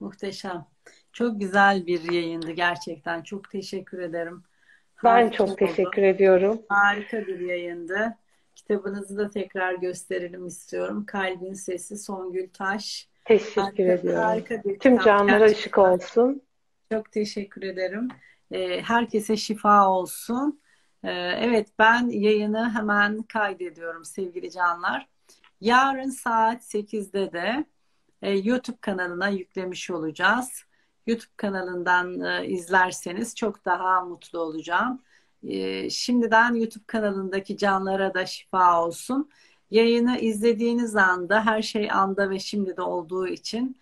Muhteşem. Çok güzel bir yayındı gerçekten. Çok teşekkür ederim. Ben çok teşekkür ediyorum. Harika bir yayındı. Kitabınızı da tekrar gösterelim istiyorum. Kalbin Sesi, Songül Taş. Teşekkür ediyorum. Harika bir tüm canlara ışık olsun. Çok teşekkür ederim. Herkese şifa olsun. Evet, ben yayını hemen kaydediyorum sevgili canlar. Yarın saat 8'de de YouTube kanalına yüklemiş olacağız. YouTube kanalından izlerseniz çok daha mutlu olacağım. Şimdiden YouTube kanalındaki canlara da şifa olsun. Yayını izlediğiniz anda, her şey anda ve şimdi de olduğu için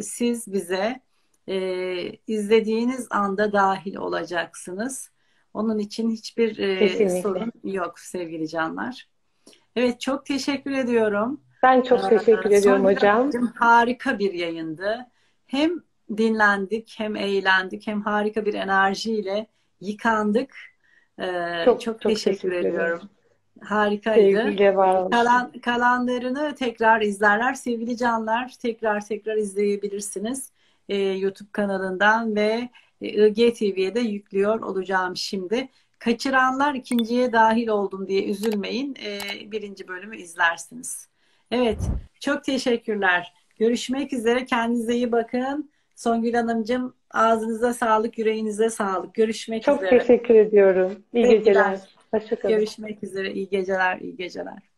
siz bize izlediğiniz anda dahil olacaksınız. Onun için hiçbir sorun yok sevgili canlar. Evet, çok teşekkür ediyorum. Ben çok teşekkür ediyorum hocam. Harika bir yayındı. Hem dinlendik, hem eğlendik, hem harika bir enerjiyle yıkandık. Çok teşekkür ediyorum. Harikaydı. Kalanlarını tekrar izlerler sevgili canlar. Tekrar izleyebilirsiniz. YouTube kanalından ve IGTV'ye de yüklüyor olacağım şimdi. Kaçıranlar ikinciye dahil oldum diye üzülmeyin. Birinci bölümü izlersiniz. Evet, çok teşekkürler. Görüşmek üzere. Kendinize iyi bakın. Songül Hanımcığım, ağzınıza sağlık, yüreğinize sağlık. Görüşmek üzere. Çok teşekkür ediyorum. İyi geceler. Hoşçakalın. Görüşmek üzere. İyi geceler, iyi geceler.